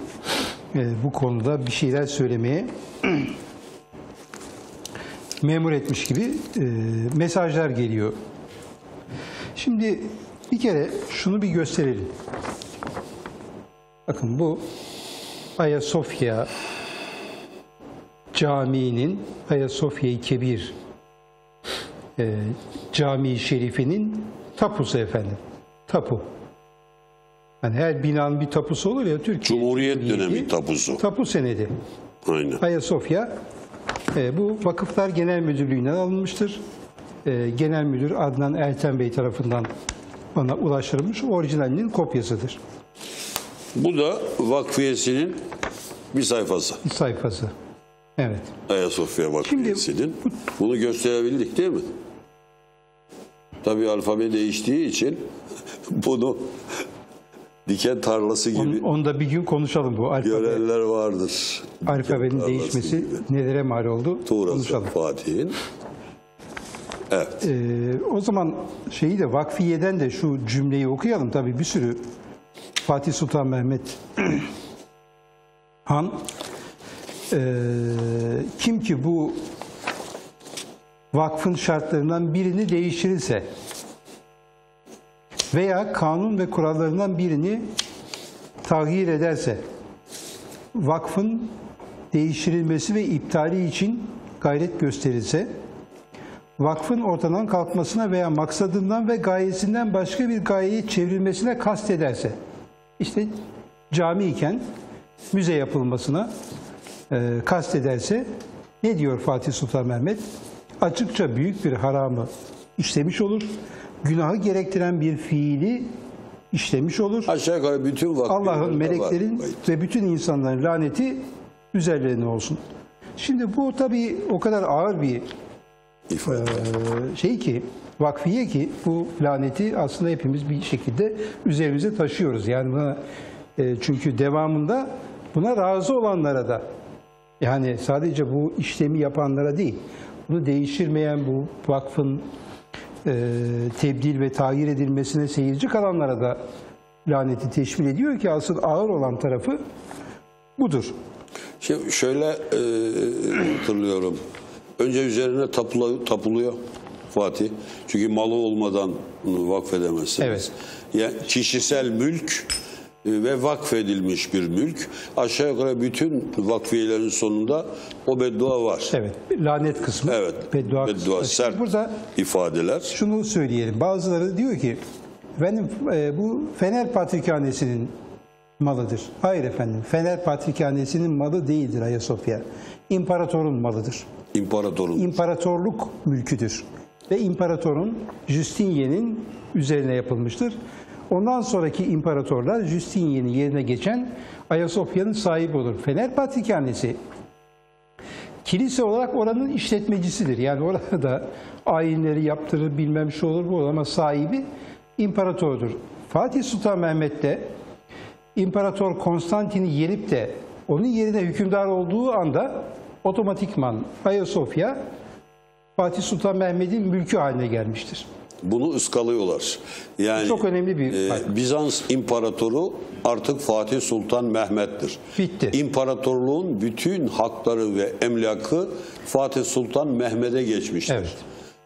e, bu konuda bir şeyler söylemeye memur etmiş gibi e, mesajlar geliyor. Şimdi bir kere şunu bir gösterelim. Bakın bu Ayasofya Camii'nin, Ayasofya-i Kebir e, Camii Şerif'inin tapusu efendim. Tapu. Yani her binanın bir tapusu olur ya. Türkiye Cumhuriyet Cumhuriyeti, dönemi tapusu. Tapu senedi. Aynen. Ayasofya e, bu Vakıflar Genel Müdürlüğü'nden alınmıştır. E, Genel Müdür Adnan Erten Bey tarafından bana ulaştırılmış orijinalinin kopyasıdır. Bu da vakfiyesinin bir sayfası. Bir sayfası. Evet. Ayasofya Vakfiyesi'nin. Bu, bunu gösterebildik değil mi? Tabii alfabe değiştiği için bunu diken tarlası gibi. Onu, onu da bir gün konuşalım bu. Alfabe, görenler vardır. Alfabenin değişmesi gibi nelere mal oldu? Tuğrası Fatih'in. Evet. Ee, o zaman şeyi de vakfiyeden de şu cümleyi okuyalım. Tabii bir sürü Fatih Sultan Mehmet Han Ee, kim ki bu vakfın şartlarından birini değiştirirse veya kanun ve kurallarından birini tahir ederse vakfın değiştirilmesi ve iptali için gayret gösterirse vakfın ortadan kalkmasına veya maksadından ve gayesinden başka bir gayeye çevrilmesine kast ederse işte cami iken müze yapılmasına E, kast ederse ne diyor Fatih Sultan Mehmet? Açıkça büyük bir haramı işlemiş olur. Günahı gerektiren bir fiili işlemiş olur. Aşağı yukarı bütün Allah'ın, meleklerin var ve bütün insanların laneti üzerlerine olsun. Şimdi bu tabii o kadar ağır bir e, şey ki, vakfiye ki bu laneti aslında hepimiz bir şekilde üzerimize taşıyoruz. Yani buna, e, çünkü devamında buna razı olanlara da, yani sadece bu işlemi yapanlara değil, bunu değiştirmeyen, bu vakfın e, tebdil ve tahir edilmesine seyirci kalanlara da laneti teşmil ediyor ki asıl ağır olan tarafı budur. Şimdi şöyle e, hatırlıyorum. Önce üzerine tapula, tapuluyor Fatih. Çünkü malı olmadan bunu vakfedemezsiniz. Evet. Yani kişisel mülk ve vakfedilmiş bir mülk. Aşağı yukarı bütün vakfiyelerin sonunda o beddua var. Evet. Lanet kısmı. Evet. Beddua, beddua sert burada ifadeler. Şunu söyleyelim. Bazıları diyor ki benim e, bu Fener Patrikhanesi'nin malıdır. Hayır efendim, Fener Patrikhanesi'nin malı değildir Ayasofya. İmparatorun malıdır. İmparatorun. İmparatorluk mülküdür. Ve imparatorun, Justinian'in üzerine yapılmıştır. Ondan sonraki imparatorlar Justinian'in yerine geçen Ayasofya'nın sahibi olur. Fener Patrikhanesi kilise olarak oranın işletmecisidir. Yani orada ayinleri yaptırır, bilmem şu olur bu olur ama sahibi imparatordur. Fatih Sultan Mehmet de İmparator Konstantin'i yenip de onun yerine hükümdar olduğu anda otomatikman Ayasofya Fatih Sultan Mehmet'in mülkü haline gelmiştir. Bunu ıskalıyorlar. Yani çok önemli bir fark. E, Bizans imparatoru artık Fatih Sultan Mehmet'tir. Bitti. İmparatorluğun bütün hakları ve emlakı Fatih Sultan Mehmet'e geçmiştir. Evet.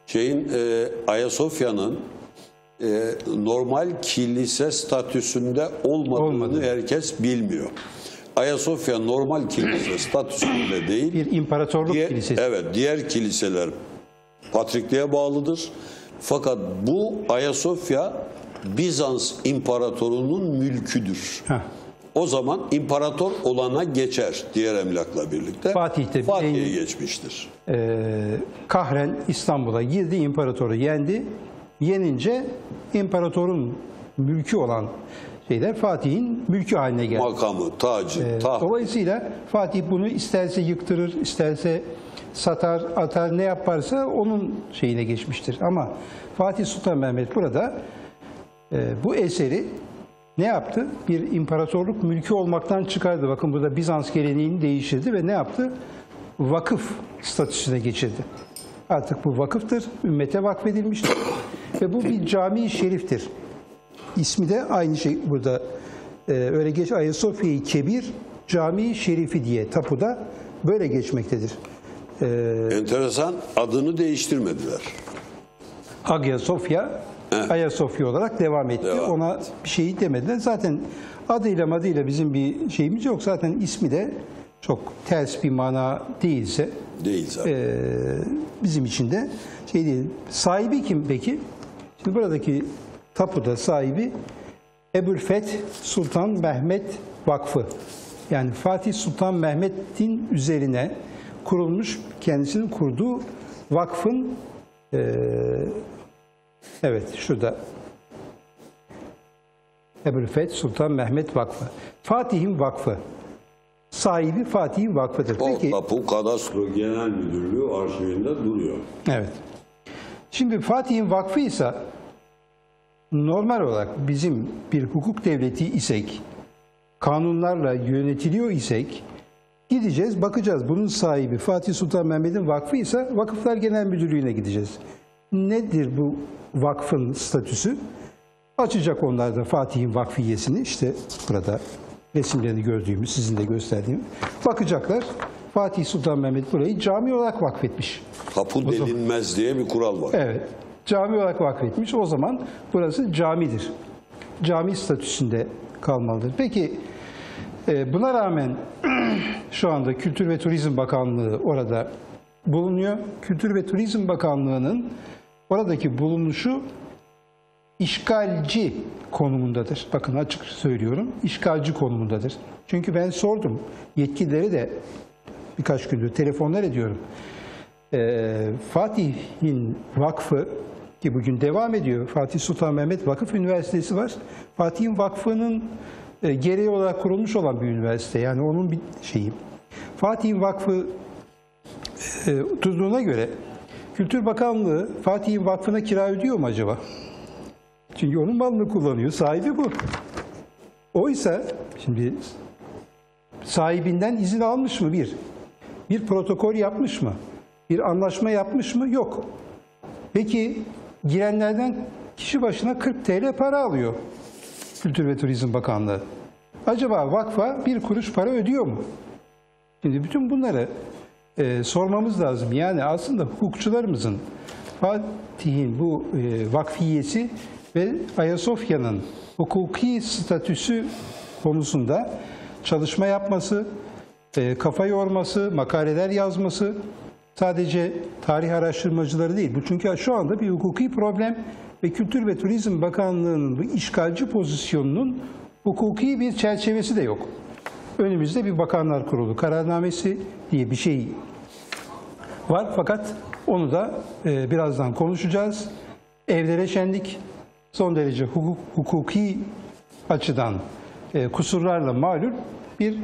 Şeyin e, Ayasofya'nın e, normal kilise statüsünde olmadığını Olmadı. herkes bilmiyor. Ayasofya normal kilise statüsünde değil. Bir imparatorluk diğer, kilisesi. Evet, diğer kiliseler patrikliğe bağlıdır. Fakat bu Ayasofya Bizans imparatorunun mülküdür. Heh. O zaman imparator olana geçer diğer emlakla birlikte. Fatih'te Fatih'e geçmiştir. E, Kahren İstanbul'a girdi, imparatoru yendi. Yenince imparatorun mülkü olan şeyler Fatih'in mülkü haline geldi. Makamı, tacı, e, taht. Dolayısıyla Fatih bunu isterse yıktırır, isterse satar, atar, ne yaparsa onun şeyine geçmiştir. Ama Fatih Sultan Mehmet burada e, bu eseri ne yaptı? Bir imparatorluk mülkü olmaktan çıkardı. Bakın burada Bizans geleneğini değiştirdi ve ne yaptı? Vakıf statüsüne geçirdi. Artık bu vakıftır, ümmete vakfedilmiştir. Ve bu bir cami-i şeriftir. İsmi de aynı şey burada. E, öyle geç Ayasofya-i Kebir Camii Şerifi diye tapuda böyle geçmektedir. Ee, Enteresan, adını değiştirmediler. Ayasofya, Heh. Ayasofya olarak devam etti. Devam. Ona bir şey demediler. Zaten adıyla madıyla bizim bir şeyimiz yok. Zaten ismi de çok ters bir mana değilse değil zaten. E, bizim için de şey değil. Sahibi kim peki? Şimdi buradaki tapuda sahibi Ebülfeth Sultan Mehmet Vakfı. Yani Fatih Sultan Mehmet'in üzerine kurulmuş, kendisinin kurduğu vakfın e, evet şurada Ebülfeth Sultan Mehmet Vakfı. Fatih'in vakfı. Sahibi Fatih'in vakfıdır. Peki, o tapu Kadastro Genel Müdürlüğü arşivinde duruyor. Evet. Şimdi Fatih'in vakfı ise normal olarak bizim bir hukuk devleti isek, kanunlarla yönetiliyor isek gideceğiz, bakacağız. Bunun sahibi Fatih Sultan Mehmet'in vakfıysa Vakıflar Genel Müdürlüğü'ne gideceğiz. Nedir bu vakfın statüsü? Açacak onlar da Fatih'in vakfiyesini, işte burada resimlerini gördüğümüz, sizin de gösterdiğim. Bakacaklar, Fatih Sultan Mehmet burayı cami olarak vakfetmiş. Tapu delinmez diye bir kural var. Evet, cami olarak vakfetmiş. O zaman burası camidir. Cami statüsünde kalmalıdır. Peki, buna rağmen şu anda Kültür ve Turizm Bakanlığı orada bulunuyor. Kültür ve Turizm Bakanlığı'nın oradaki bulunuşu işgalci konumundadır. Bakın açık söylüyorum, işgalci konumundadır. Çünkü ben sordum, yetkilileri de birkaç gündür telefonlar ediyorum. Ee, Fatih'in vakfı ki bugün devam ediyor. Fatih Sultan Mehmet Vakıf Üniversitesi var. Fatih'in vakfının gereği olarak kurulmuş olan bir üniversite. Yani onun bir şeyi. Fatih'in Vakfı e, tutulduğuna göre Kültür Bakanlığı Fatih'in Vakfı'na kira ödüyor mu acaba? Çünkü onun malını kullanıyor. Sahibi bu. Oysa şimdi sahibinden izin almış mı? Bir. Bir protokol yapmış mı? Bir anlaşma yapmış mı? Yok. Peki girenlerden kişi başına kırk TL para alıyor Kültür ve Turizm Bakanlığı. Acaba vakfa bir kuruş para ödüyor mu? Şimdi bütün bunları e, sormamız lazım. Yani aslında hukukçularımızın Fatih'in bu e, vakfiyesi ve Ayasofya'nın hukuki statüsü konusunda çalışma yapması, e, kafa yorması, makaleler yazması, sadece tarih araştırmacıları değil. Bu çünkü şu anda bir hukuki problem ve Kültür ve Turizm Bakanlığı'nın bu işgalci pozisyonunun hukuki bir çerçevesi de yok. Önümüzde bir Bakanlar Kurulu kararnamesi diye bir şey var, fakat onu da e, birazdan konuşacağız. Evlere şenlik, son derece hukuk, hukuki açıdan e, kusurlarla malum bir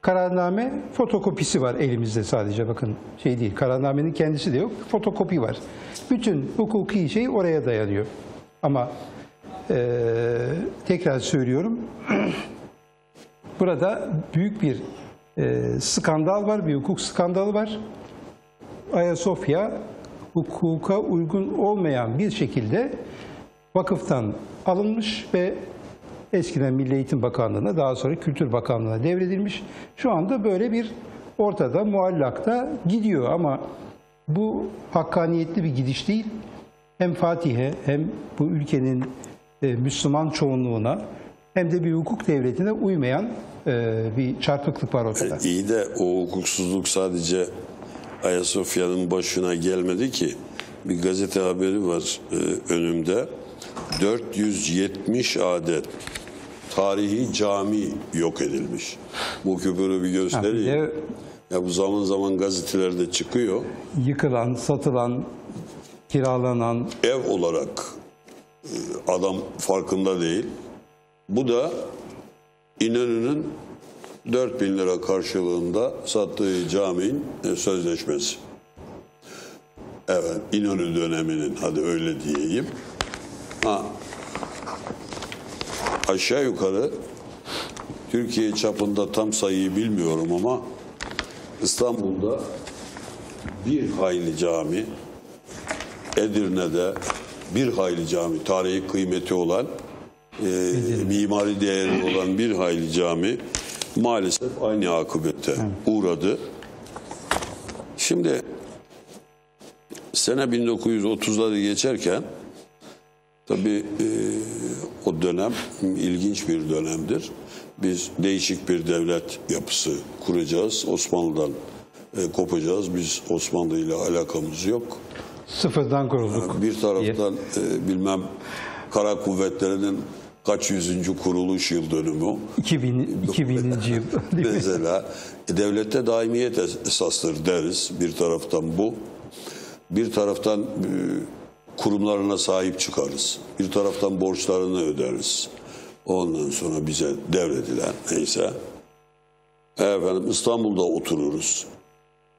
kararname fotokopisi var elimizde sadece, bakın şey değil, kararnamenin kendisi de yok, fotokopi var. Bütün hukuki şey oraya dayanıyor. Ama e, tekrar söylüyorum, burada büyük bir e, skandal var, bir hukuk skandalı var. Ayasofya hukuka uygun olmayan bir şekilde vakıftan alınmış ve eskiden Milli Eğitim Bakanlığı'na, daha sonra Kültür Bakanlığı'na devredilmiş. Şu anda böyle bir ortada, muallakta gidiyor ama bu hakkaniyetli bir gidiş değil. Hem Fatih'e, hem bu ülkenin e, Müslüman çoğunluğuna, hem de bir hukuk devletine uymayan e, bir çarpıklık var ortada. E, iyi de o hukuksuzluk sadece Ayasofya'nın başına gelmedi ki. Bir gazete haberi var e, önümde. dört yüz yetmiş adet tarihi cami yok edilmiş. Bu küpürü bir göstereyim. Ya bu zaman zaman gazetelerde çıkıyor. Yıkılan, satılan, kiralanan. Ev olarak adam farkında değil. Bu da İnönü'nün dört bin lira karşılığında sattığı caminin sözleşmesi. Evet, İnönü döneminin, hadi öyle diyeyim. Ha. Aşağı yukarı Türkiye çapında tam sayıyı bilmiyorum ama İstanbul'da bir hayli cami, Edirne'de bir hayli cami, tarihi kıymeti olan, e, mimari değeri olan bir hayli cami maalesef aynı akıbete uğradı. Şimdi sene bin dokuz yüz otuzları geçerken, tabii e, o dönem ilginç bir dönemdir. Biz değişik bir devlet yapısı kuracağız. Osmanlı'dan e, kopacağız. Biz Osmanlı ile alakamız yok. Sıfırdan kurulduk. Bir taraftan e, bilmem Kara Kuvvetleri'nin kaç yüzüncü kuruluş yıl dönümü. iki bin. iki bin. yıl. Mesela e, devlette daimiyet esastır deriz. Bir taraftan bu. Bir taraftan... E, kurumlarına sahip çıkarız. Bir taraftan borçlarını öderiz. Ondan sonra bize devredilen neyse. Efendim İstanbul'da otururuz.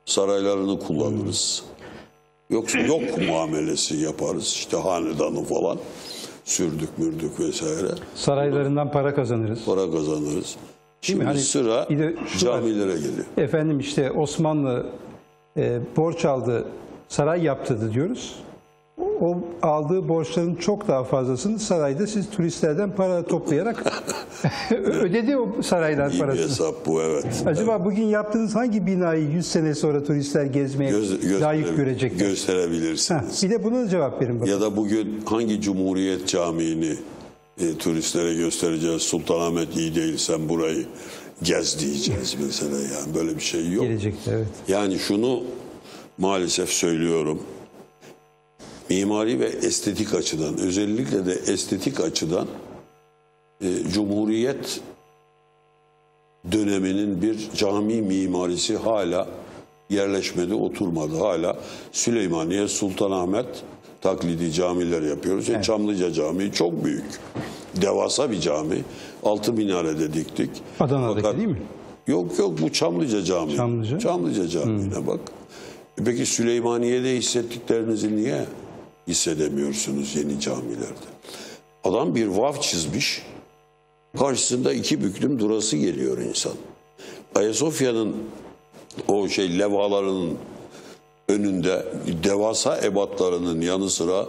Saraylarını kullanırız. Yoksa yok muamelesi yaparız. İşte hanedanı falan. Sürdük mürdük vesaire. Saraylarından Burada para kazanırız. Para kazanırız. Şimdi hani sıra camilere geliyor. Efendim işte Osmanlı e, borç aldı, saray yaptırdı diyoruz. O aldığı borçların çok daha fazlasını sarayda siz turistlerden para toplayarak ödedi o saraylar parasını. İyi bir hesap bu, evet. Acaba evet. Bugün yaptığınız hangi binayı yüz sene sonra turistler gezmeye Göz, layık görecekler? Gösterebilirsiniz. Ha, bir de buna cevap verin bakalım. Ya da bugün hangi Cumhuriyet Camii'ni e, turistlere göstereceğiz? Sultanahmet iyi değil, sen burayı gez diyeceğiz mesela. Yani böyle bir şey yok. Gelecekte, evet. Yani şunu maalesef söylüyorum. Mimari ve estetik açıdan, özellikle de estetik açıdan e, Cumhuriyet döneminin bir cami mimarisi hala yerleşmedi, oturmadı. Hala Süleymaniye, Sultanahmet taklidi camiler yapıyoruz. Evet. E, Çamlıca Camii çok büyük, devasa bir cami. Altı minarede diktik. Adana'daki Fakat, değil mi? Yok yok, bu Çamlıca Camii. Çamlıca, Çamlıca Camii'ne hmm. bak. E, peki Süleymaniye'de hissettiklerinizi niye hissedemiyorsunuz yeni camilerde? Adam bir vaf çizmiş, karşısında iki büklüm durası geliyor insan. Ayasofya'nın o şey levhalarının önünde devasa ebatlarının yanı sıra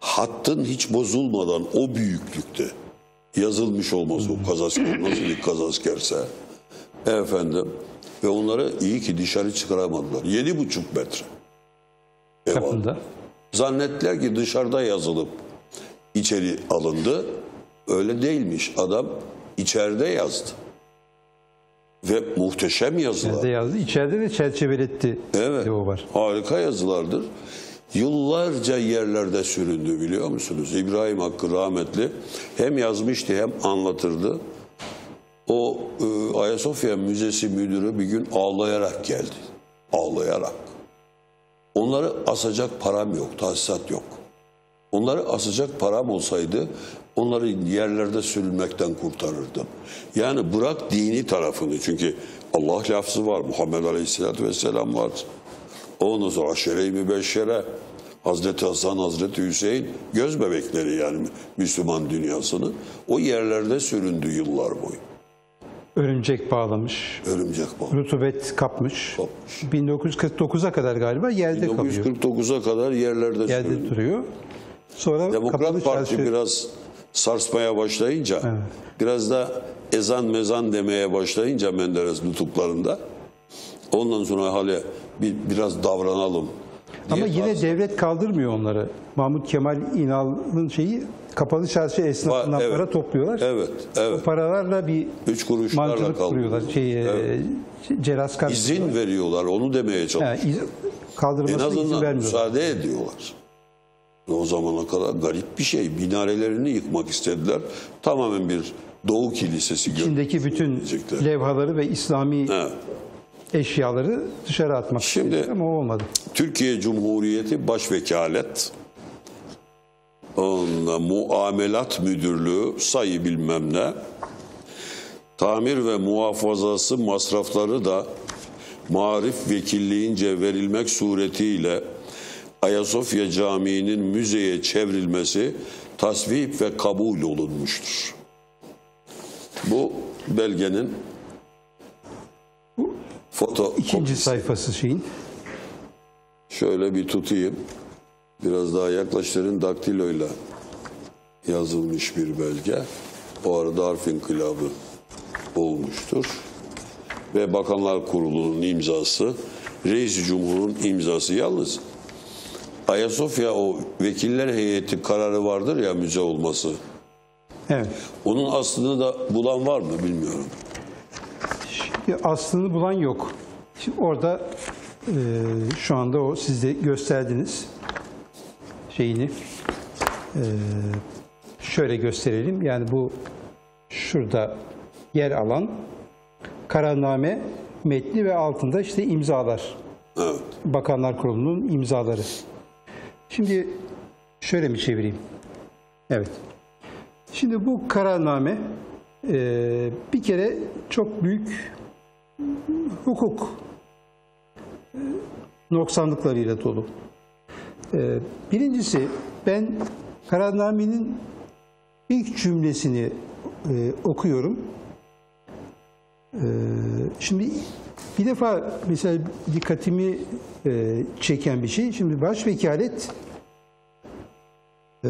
hattın hiç bozulmadan o büyüklükte yazılmış olması, o kazasker nasıl bir kazaskerse efendim, ve onları iyi ki dışarı çıkaramadılar. Yedi buçuk metre ebat. Zannettiler ki dışarıda yazılıp içeri alındı. Öyle değilmiş. Adam içeride yazdı. Ve muhteşem yazılar. İçeride yazdı. İçeride de çerçeveletti. Evet. Harika yazılardır. yıllarca yerlerde süründü, biliyor musunuz? İbrahim Hakkı rahmetli hem yazmıştı hem anlatırdı. O e, Ayasofya Müzesi müdürü bir gün ağlayarak geldi. Ağlayarak. Onları asacak param yok, tahsisat yok. Onları asacak param olsaydı onları yerlerde sürülmekten kurtarırdım. Yani bırak dini tarafını, çünkü Allah lafzı var, Muhammed Aleyhisselatü Vesselam var. Ondan sonra aşere-i mübeşşere, Hazreti Hasan, Hazreti Hüseyin, göz bebekleri yani Müslüman dünyasını. O yerlerde süründü yıllar boyu. Örümcek bağlamış, Örümcek bağlamış. Rutubet kapmış, kapmış. bin dokuz yüz kırk dokuza kadar galiba yerde kalıyor. bin dokuz yüz kırk dokuza kadar yerlerde, yerde süründü. Duruyor. Sonra Demokrat Parti çarşı... biraz sarsmaya başlayınca, evet, biraz da ezan mezan demeye başlayınca Menderes nutuklarında, ondan sonra hale bir, biraz davranalım. Ama yine tarz... devlet kaldırmıyor onları. Mahmut Kemal İnal'ın şeyi, kapalı çarşı esnafından, evet, para topluyorlar. Evet, evet. O paralarla bir üç kuruşlarla kuruyorlar. Şey, evet. Celaskan izin tutuyorlar, veriyorlar, onu demeye çalışıyorlar. Yani, en azından müsaade ediyorlar. O zamana kadar garip bir şey. Minarelerini yıkmak istediler. Tamamen bir Doğu Kilisesi gibi. İçindeki bütün levhaları ve İslami, evet, eşyaları dışarı atmak Şimdi, istediler ama olmadı. Türkiye Cumhuriyeti Başvekalet, onunla Muamelat Müdürlüğü, sayı bilmem ne, tamir ve muhafazası masrafları da Maarif Vekilliğince verilmek suretiyle Ayasofya Camii'nin müzeye çevrilmesi tasvip ve kabul olunmuştur. Bu belgenin foto ikinci sayfası şeyin. Şöyle bir tutayım. Biraz daha yaklaştırın, daktiloyla yazılmış bir belge. O arada harf inkılabı olmuştur. Ve Bakanlar Kurulu'nun imzası, Reis-i Cumhur'un imzası. Yalnız Ayasofya, o vekiller heyeti kararı vardır ya, müze olması. Evet. Onun aslını da bulan var mı bilmiyorum. Şimdi aslını bulan yok. Şimdi orada e, şu anda o siz de gösterdiniz şeyini. E, şöyle gösterelim. Yani bu şurada yer alan kararname metni ve altında işte imzalar. Evet. Bakanlar Kurulu'nun imzaları. Şimdi şöyle mi çevireyim? Evet. Şimdi bu kararname e, bir kere çok büyük hukuk e, noksanlıklarıyla dolu. E, birincisi, ben kararnamenin ilk cümlesini e, okuyorum. E, şimdi bir defa mesela dikkatimi e, çeken bir şey. Şimdi başvekalet e,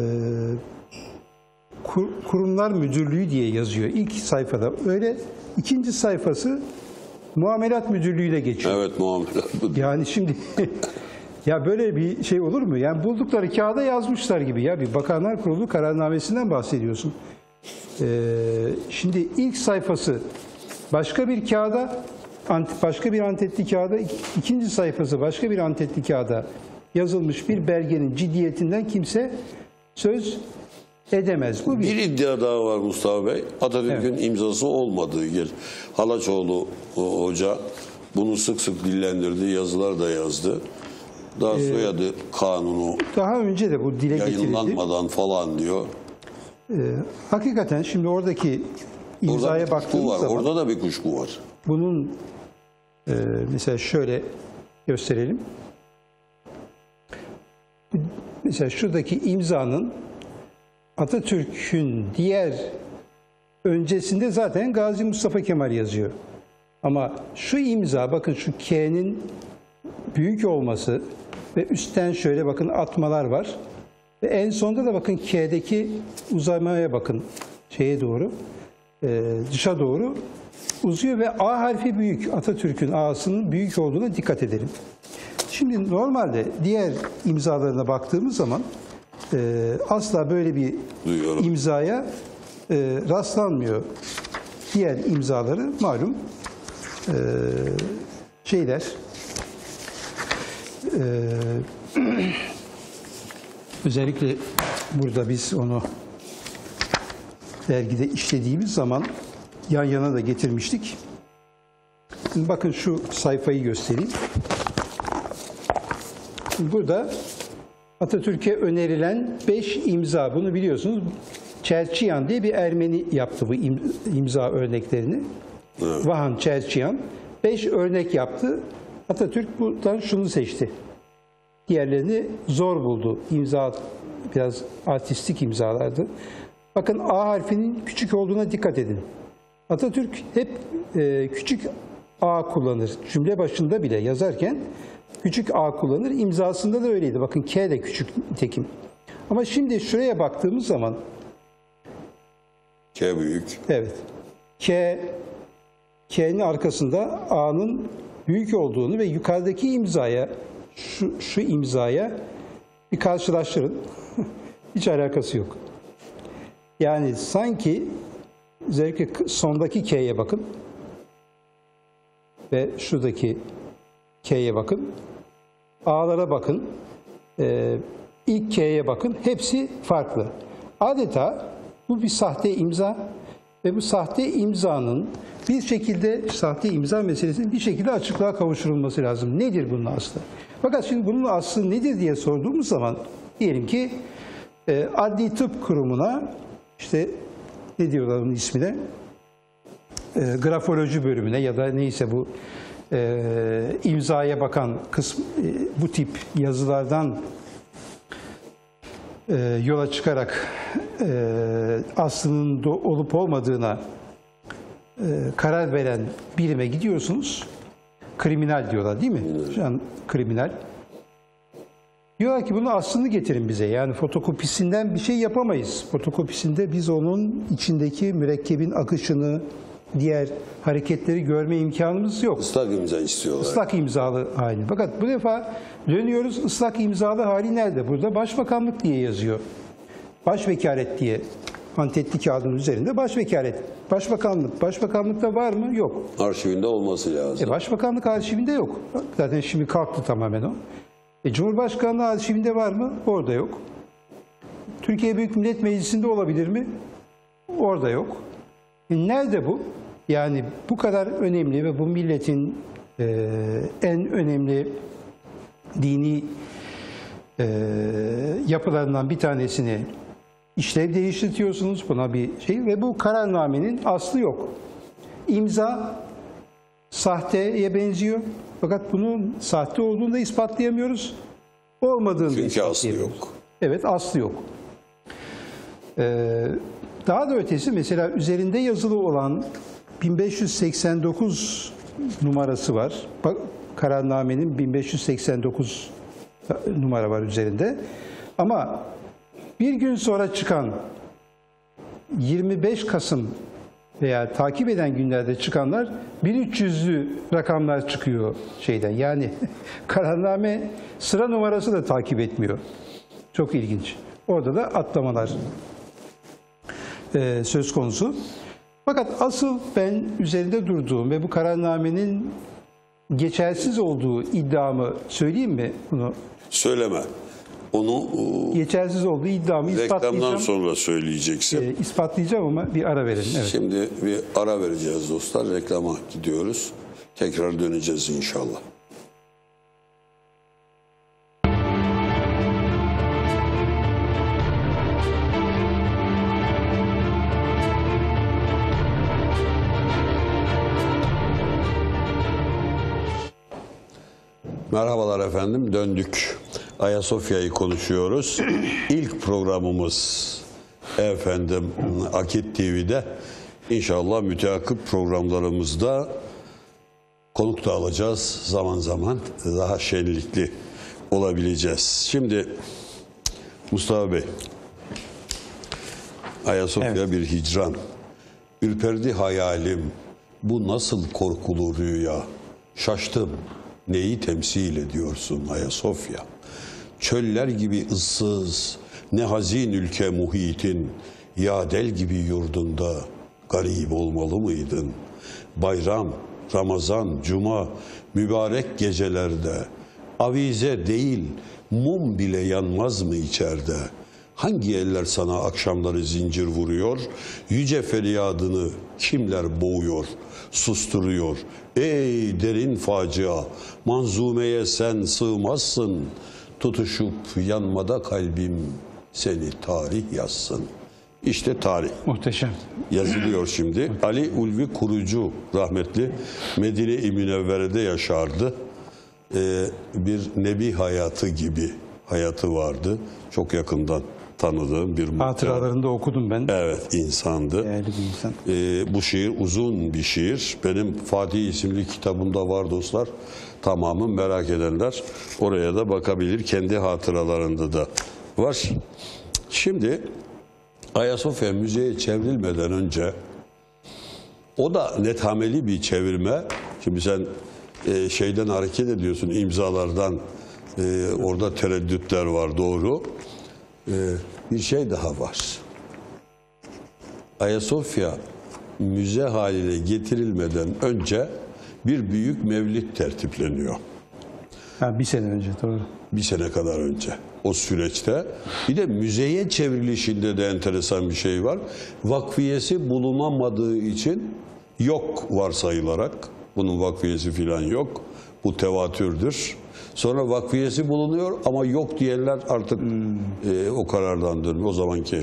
kur, kurumlar müdürlüğü diye yazıyor ilk sayfada. Öyle, ikinci sayfası muamelat müdürlüğü de geçiyor. Evet, muamelat müdürlüğü. Yani şimdi ya böyle bir şey olur mu? Yani buldukları kağıda yazmışlar gibi ya, bir Bakanlar Kurulu kararnamesinden bahsediyorsun. E, şimdi ilk sayfası başka bir kağıda, başka bir antetli kağıda, ikinci sayfası başka bir antetli kağıda yazılmış bir belgenin ciddiyetinden kimse söz edemez. Bu bir, bir iddia daha var Mustafa Bey. Atatürk'ün, evet, imzası olmadığı yer. Halaçoğlu Hoca bunu sık sık dillendirdi, yazılar da yazdı. Daha ee, soyadı kanunu daha önce de bu dile yayınlanmadan getirildi falan diyor. Ee, hakikaten şimdi oradaki imzaya orada baktığımız var, zaman orada da bir kuşku var. Bunun e, mesela şöyle gösterelim. Mesela şuradaki imzanın Atatürk'ün diğer öncesinde zaten Gazi Mustafa Kemal yazıyor. Ama şu imza, bakın şu K'nin büyük olması ve üstten şöyle bakın atmalar var. Ve en sonda da bakın K'deki uzamaya bakın şeye doğru, e, dışa doğru uzuyor ve A harfi büyük. Atatürk'ün A'sının büyük olduğuna dikkat edelim. Şimdi normalde diğer imzalarına baktığımız zaman e, asla böyle bir Duyuyorum. imzaya e, rastlanmıyor. Diğer imzaları malum e, şeyler e, Özellikle burada biz onu dergide işlediğimiz zaman yan yana da getirmiştik. Şimdi bakın şu sayfayı göstereyim. Burada Atatürk'e önerilen beş imza. Bunu biliyorsunuz. Çerçiyan diye bir Ermeni yaptı bu imza örneklerini. Evet. Vahan Çerçiyan. Beş örnek yaptı. Atatürk buradan şunu seçti. Diğerlerini zor buldu. İmza biraz artistik imzalardı. Bakın A harfinin küçük olduğuna dikkat edin. Atatürk hep e, küçük A kullanır. Cümle başında bile yazarken küçük A kullanır. İmzasında da öyleydi. Bakın K de küçük nitekim. Ama şimdi şuraya baktığımız zaman K büyük. Evet. K, K'nin arkasında A'nın büyük olduğunu ve yukarıdaki imzaya, şu, şu imzaya bir karşılaştırın. Hiç alakası yok. Yani sanki özellikle sondaki K'ye bakın. Ve şuradaki K'ye bakın. A'lara bakın. Ee, ilk K'ye bakın. Hepsi farklı. Adeta bu bir sahte imza ve bu sahte imzanın bir şekilde, sahte imza meselesinin bir şekilde açıklığa kavuşturulması lazım. Nedir bunun aslı? Fakat şimdi bunun aslı nedir diye sorduğumuz zaman diyelim ki e, Adli Tıp Kurumu'na, işte ne diyorlar onun ismine, e, grafoloji bölümüne ya da neyse bu e, imzaya bakan kısmı, e, bu tip yazılardan e, yola çıkarak E, aslının olup olmadığına e, karar veren birime gidiyorsunuz. Kriminal diyorlar değil mi? Şu an kriminal. Diyorlar ki bunu aslını getirin bize. Yani fotokopisinden bir şey yapamayız. Fotokopisinde biz onun içindeki mürekkebin akışını, diğer hareketleri görme imkanımız yok. Islak imza istiyorlar. Islak imzalı hali. Fakat bu defa dönüyoruz. Islak imzalı hali nerede? Burada Başbakanlık diye yazıyor. Başvekalet diye antetli kağıdın üzerinde başvekalet. Başbakanlık. Başbakanlıkta var mı? Yok. Arşivinde olması lazım. E, Başbakanlık arşivinde yok. Zaten şimdi kalktı tamamen o. E, Cumhurbaşkanlığı arşivinde var mı? Orada yok. Türkiye Büyük Millet Meclisi'nde olabilir mi? Orada yok. E, nerede bu? Yani bu kadar önemli ve bu milletin e, en önemli dini E, yapılarından bir tanesini işlev değiştiriyorsunuz, buna bir şey ve bu kararnamenin aslı yok. İmza sahteye benziyor fakat bunun sahte olduğunu da ispatlayamıyoruz. Olmadığını da ispatlayamıyoruz. Aslı yok. Evet, aslı yok. Ee, daha da ötesi mesela üzerinde yazılı olan bin beş yüz seksen dokuz numarası var. Bak, kararnamenin bin beş yüz seksen dokuz numara var üzerinde. Ama bir gün sonra çıkan yirmi beş Kasım veya takip eden günlerde çıkanlar bin üç yüzlü rakamlar çıkıyor şeyden. Yani kararname sıra numarası da takip etmiyor. Çok ilginç. Orada da atlamalar e, söz konusu. Fakat asıl ben üzerinde durduğum ve bu kararnamenin geçersiz olduğu iddiamı söyleyeyim mi bunu? Söyleme. Onu geçersiz olduğu iddiamı ispatlayacağım. Reklamdan sonra söyleyeceksin. E, ispatlayacağım ama bir ara verin. Evet. Şimdi bir ara vereceğiz dostlar. Reklama gidiyoruz. Tekrar döneceğiz inşallah. Merhabalar efendim, döndük. Ayasofya'yı konuşuyoruz. İlk programımız efendim Akit T V'de. İnşallah müteakip programlarımızda konuk da alacağız. Zaman zaman daha şenlikli olabileceğiz. Şimdi Mustafa Bey, Ayasofya evet. Bir hicran. Ürperdi hayalim, bu nasıl korkulu rüya, şaştım. Neyi temsil ediyorsun Ayasofya? Çöller gibi ıssız, ne hazin ülke muhitin, ya del gibi yurdunda garip olmalı mıydın? Bayram, Ramazan, Cuma, mübarek gecelerde avize değil, mum bile yanmaz mı içeride? Hangi eller sana akşamları zincir vuruyor? Yüce feryadını kimler boğuyor, susturuyor? Ey derin facia, manzumeye sen sığmazsın. Tutuşup yanmada kalbim, seni tarih yazsın. İşte tarih. Muhteşem. Yazılıyor şimdi. Ali Ulvi Kurucu rahmetli Medine-i Münevvere'de yaşardı. Ee, bir nebi hayatı gibi hayatı vardı. Çok yakından tanıdığım bir muhtemel. Hatıralarında okudum ben. Evet, insandı. Değerli bir insan. Ee, bu şiir uzun bir şiir. Benim Fatih isimli kitabımda var dostlar. Tamamı merak edenler oraya da bakabilir. Kendi hatıralarında da var. Şimdi Ayasofya müzeye çevrilmeden önce, o da nethameli bir çevirme. Şimdi sen e, şeyden hareket ediyorsun, imzalardan. E, orada tereddütler var, doğru. E, bir şey daha var. Ayasofya müze haline getirilmeden önce bir büyük mevlid tertipleniyor. Ha, bir sene önce, doğru. Bir sene kadar önce. O süreçte bir de müzeye çevrilişinde de enteresan bir şey var. Vakfiyesi bulunamadığı için yok varsayılarak. Bunun vakfiyesi filan yok. Bu tevatürdür. Sonra vakfiyesi bulunuyor ama yok diyenler artık hmm. e, o karardan dönüyor. O zamanki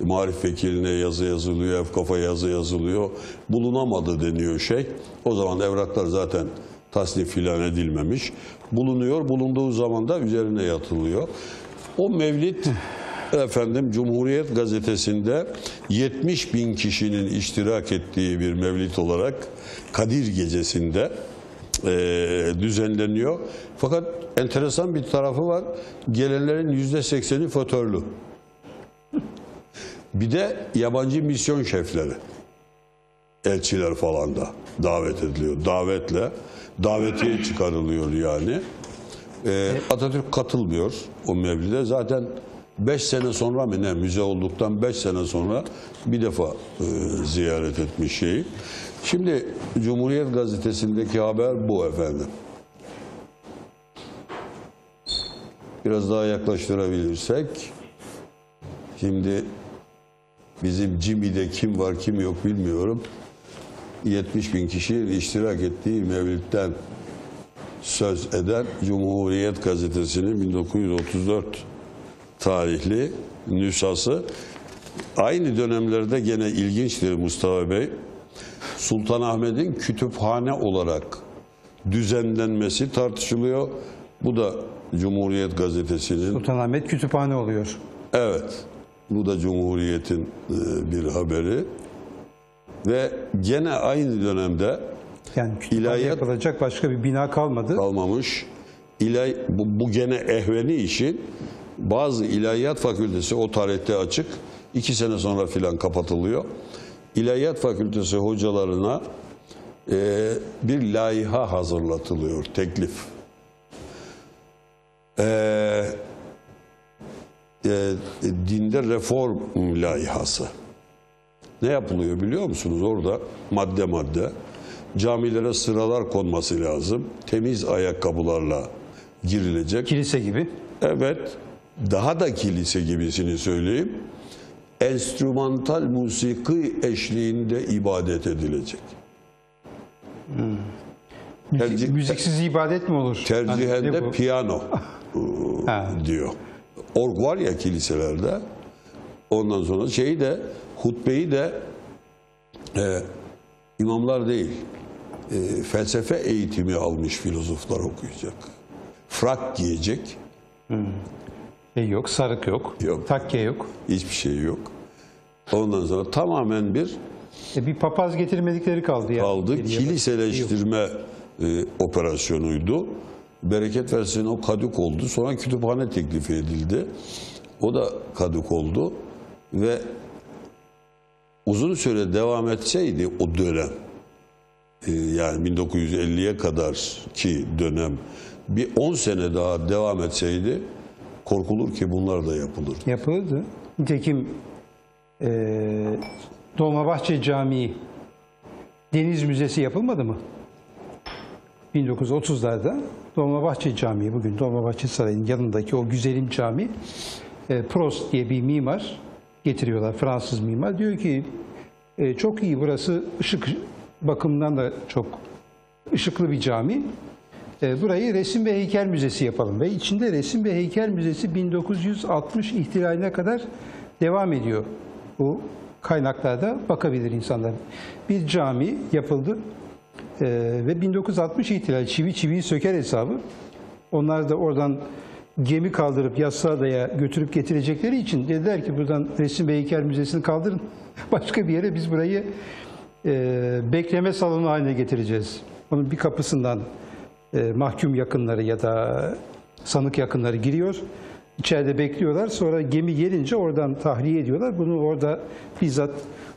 Marif Vekili'ne yazı yazılıyor, Efkaf'a yazı yazılıyor. Bulunamadı deniyor şey. O zaman evraklar zaten tasnif filan edilmemiş. Bulunuyor, bulunduğu zaman da üzerine yatılıyor. O mevlid, efendim, Cumhuriyet Gazetesi'nde yetmiş bin kişinin iştirak ettiği bir mevlid olarak Kadir Gecesi'nde e, düzenleniyor. Fakat enteresan bir tarafı var. Gelenlerin yüzde sekseni fötörlü. Bir de yabancı misyon şefleri, elçiler falan da davet ediliyor. Davetle, davetiye çıkarılıyor yani. Ee, Atatürk katılmıyor o mevlide. Zaten beş sene sonra mı ne, müze olduktan beş sene sonra bir defa e, ziyaret etmiş şeyi. Şimdi Cumhuriyet Gazetesi'ndeki haber bu efendim. Biraz daha yaklaştırabilirsek. Şimdi bizim Cimi'de kim var kim yok bilmiyorum. yetmiş bin kişinin iştirak ettiği mevlitten söz eden Cumhuriyet Gazetesi'nin bin dokuz yüz otuz dört tarihli nüshası. Aynı dönemlerde gene ilginçtir Mustafa Bey. Sultanahmet'in kütüphane olarak düzenlenmesi tartışılıyor. Bu da Cumhuriyet Gazetesi'nin... Sultanahmet kütüphane oluyor. Evet. Bu da Cumhuriyet'in bir haberi. Ve gene aynı dönemde yani ilahiyat kalacak başka bir bina kalmadı. Kalmamış. İlah, bu, bu gene ehveni işin, bazı ilahiyat fakültesi o tarihte açık. iki sene sonra filan kapatılıyor. İlahiyat fakültesi hocalarına e, bir laiha hazırlatılıyor. Teklif. Eee E, dinde reform laihası. Ne yapılıyor biliyor musunuz? Orada madde madde camilere sıralar konması lazım. Temiz ayakkabılarla girilecek. Kilise gibi. Evet. Daha da kilise gibisini söyleyeyim. Enstrümantal musiki eşliğinde ibadet edilecek. Hmm. Müzik, tercih, müziksiz ibadet mi olur? Tercihende hani piyano diyor. Org var ya kiliselerde, ondan sonra şeyi de, hutbeyi de e, imamlar değil, e, felsefe eğitimi almış filozoflar okuyacak. Frak giyecek. Hmm. E yok, sarık yok, yok, takke yok. Hiçbir şey yok. Ondan sonra tamamen bir... E bir papaz getirmedikleri kaldı. Yani. Kaldı, kiliseleştirme e, operasyonuydu. Bereket versin, o kadük oldu. Sonra kütüphane teklifi edildi. O da kadük oldu. Ve uzun süre devam etseydi o dönem, yani bin dokuz yüz elliye kadar ki dönem, bir on sene daha devam etseydi, korkulur ki bunlar da yapılır. Yapılırdı. Nitekim ee, Dolmabahçe Camii Deniz Müzesi yapılmadı mı? bin dokuz yüz otuzlarda Dolmabahçe Camii, bugün Dolmabahçe Sarayı'nın yanındaki o güzelim cami, Prost diye bir mimar getiriyorlar, Fransız mimar. Diyor ki çok iyi burası, ışık bakımından da çok ışıklı bir cami. Burayı resim ve heykel müzesi yapalım ve içinde resim ve heykel müzesi bin dokuz yüz altmış ihtilaline kadar devam ediyor. Bu kaynaklarda bakabilir insanlar. Bir cami yapıldı ee, ve bin dokuz yüz altmış ihtilali, çivi çiviyi söker hesabı. Onlar da oradan gemi kaldırıp Yassıada'ya götürüp getirecekleri için dediler ki buradan resim ve heykel müzesini kaldırın. Başka bir yere biz burayı e, bekleme salonu haline getireceğiz. Onun bir kapısından e, mahkum yakınları ya da sanık yakınları giriyor. İçeride bekliyorlar. Sonra gemi gelince oradan tahliye ediyorlar. Bunu orada bizzat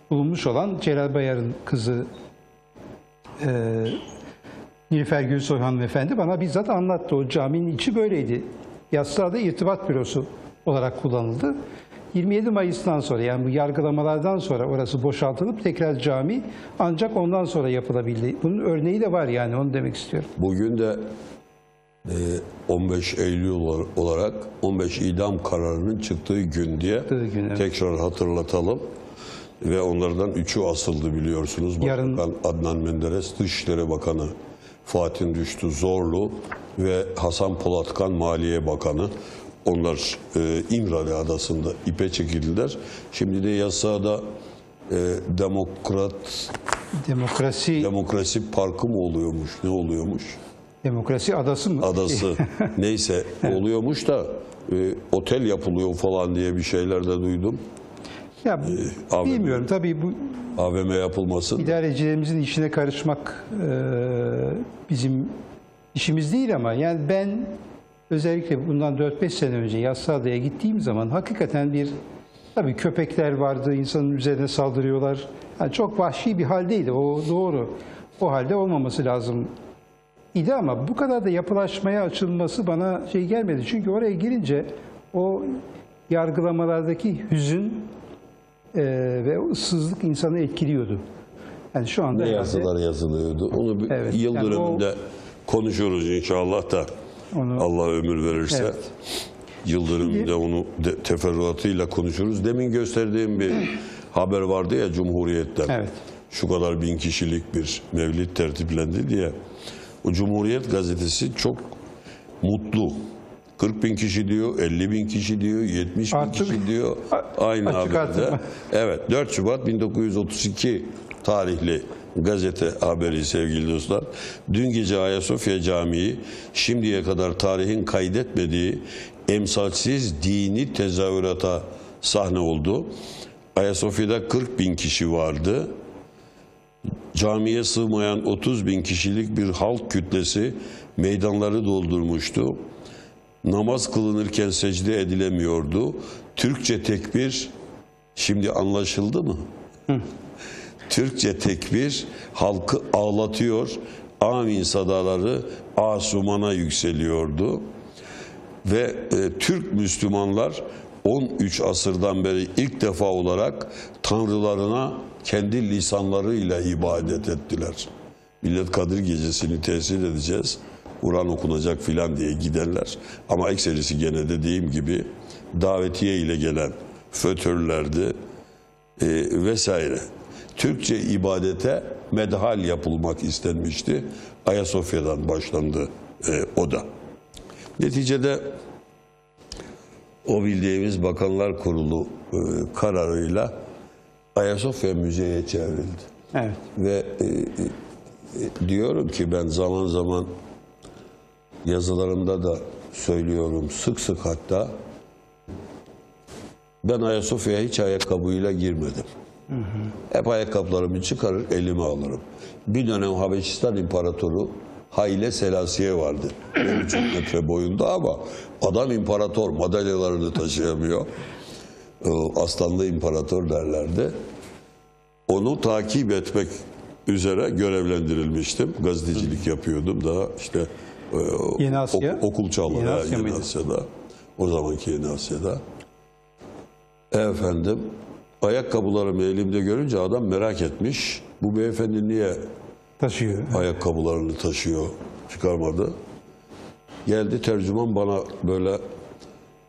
bulunmuş olan Celal Bayar'ın kızı e, Nilüfer Gülsoy hanımefendi bana bizzat anlattı. O caminin içi böyleydi. Yassıada irtibat bürosu olarak kullanıldı. yirmi yedi Mayıs'tan sonra, yani bu yargılamalardan sonra orası boşaltılıp tekrar cami ancak ondan sonra yapılabildi. Bunun örneği de var, yani onu demek istiyorum. Bugün de on beş Eylül olarak on beş idam kararının çıktığı gün diye gün, evet. Tekrar hatırlatalım. Ve onlardan üçü asıldı, biliyorsunuz. Yarın... Bakan Adnan Menderes, Dışişleri Bakanı Fatih Düştü Zorlu ve Hasan Polatkan Maliye Bakanı. Onlar e, İmralı Adası'nda ipe çekildiler. Şimdi de Yassıada e, demokrat demokrasi demokrasi parkı mı oluyormuş, ne oluyormuş? Demokrasi adası mı? Adası. Neyse oluyormuş da e, otel yapılıyor falan diye bir şeyler de duydum. Ya, e, A V M, bilmiyorum tabii bu. A V M yapılması. İdarecilerimizin işine karışmak e, bizim işimiz değil ama yani ben özellikle bundan dört beş sene önce Yassıada'ya gittiğim zaman hakikaten bir tabii köpekler vardı, insanın üzerine saldırıyorlar. Yani çok vahşi bir haldeydi, o doğru. O halde olmaması lazım. İdi ama bu kadar da yapılaşmaya açılması bana şey gelmedi. Çünkü oraya girince o yargılamalardaki hüzün e, ve ıssızlık insanı etkiliyordu. Yani şu anda ne yazılar herhalde yazılıyordu. Onu bir evet, yıl yani dönümünde o, konuşuruz inşallah da onu, Allah ömür verirse. Evet. Yıl dönümünde onu de, teferruatıyla konuşuruz. Demin gösterdiğim bir haber vardı ya Cumhuriyet'ten. Evet. Şu kadar bin kişilik bir mevlid tertiplendi diye. O Cumhuriyet gazetesi çok mutlu. kırk bin kişi diyor, elli bin kişi diyor, yetmiş bin artık, kişi diyor. Aynı haberde. Evet, dört Şubat bin dokuz yüz otuz iki tarihli gazete haberi sevgili dostlar. Dün gece Ayasofya Camii şimdiye kadar tarihin kaydetmediği emsalsiz dini tezahürata sahne oldu. Ayasofya'da kırk bin kişi vardı. Camiye sığmayan otuz bin kişilik bir halk kütlesi meydanları doldurmuştu. Namaz kılınırken secde edilemiyordu. Türkçe tekbir, şimdi anlaşıldı mı? Hı. Türkçe tekbir halkı ağlatıyor. Amin sadaları asumana yükseliyordu. Ve e, Türk Müslümanlar on üç asırdan beri ilk defa olarak tanrılarına kendi lisanlarıyla ibadet ettiler. Millet Kadir Gecesi'ni tesir edeceğiz. Kur'an okunacak filan diye giderler. Ama ekserisi gene dediğim gibi davetiye ile gelen fötörlerdi e, vesaire. Türkçe ibadete medhal yapılmak istenmişti. Ayasofya'dan başlandı e, o da. Neticede o bildiğimiz Bakanlar Kurulu e, kararıyla Ayasofya Müze'ye çevrildi. Evet. Ve e, e, diyorum ki ben zaman zaman yazılarımda da söylüyorum, sık sık hatta, ben Ayasofya'ya hiç ayakkabıyla girmedim. Hı hı. Hep ayakkabılarımı çıkarır, elime alırım. Bir dönem Habeşistan İmparatoru Haile Selasiye vardı. on üç metre boyunda ama adam imparator, madalyalarını taşıyamıyor. Aslanlı imparator derlerdi. Onu takip etmek üzere görevlendirilmiştim. Gazetecilik yapıyordum daha işte Yeni Asya. Ok, okul çağları. Yeni, Asya Yeni Asya'da. O zamanki Yeni Asya'da. Efendim ayakkabılarımı elimde görünce adam merak etmiş. Bu beyefendi niye taşıyor, ayakkabılarını taşıyor çıkarmadı. Geldi tercüman bana böyle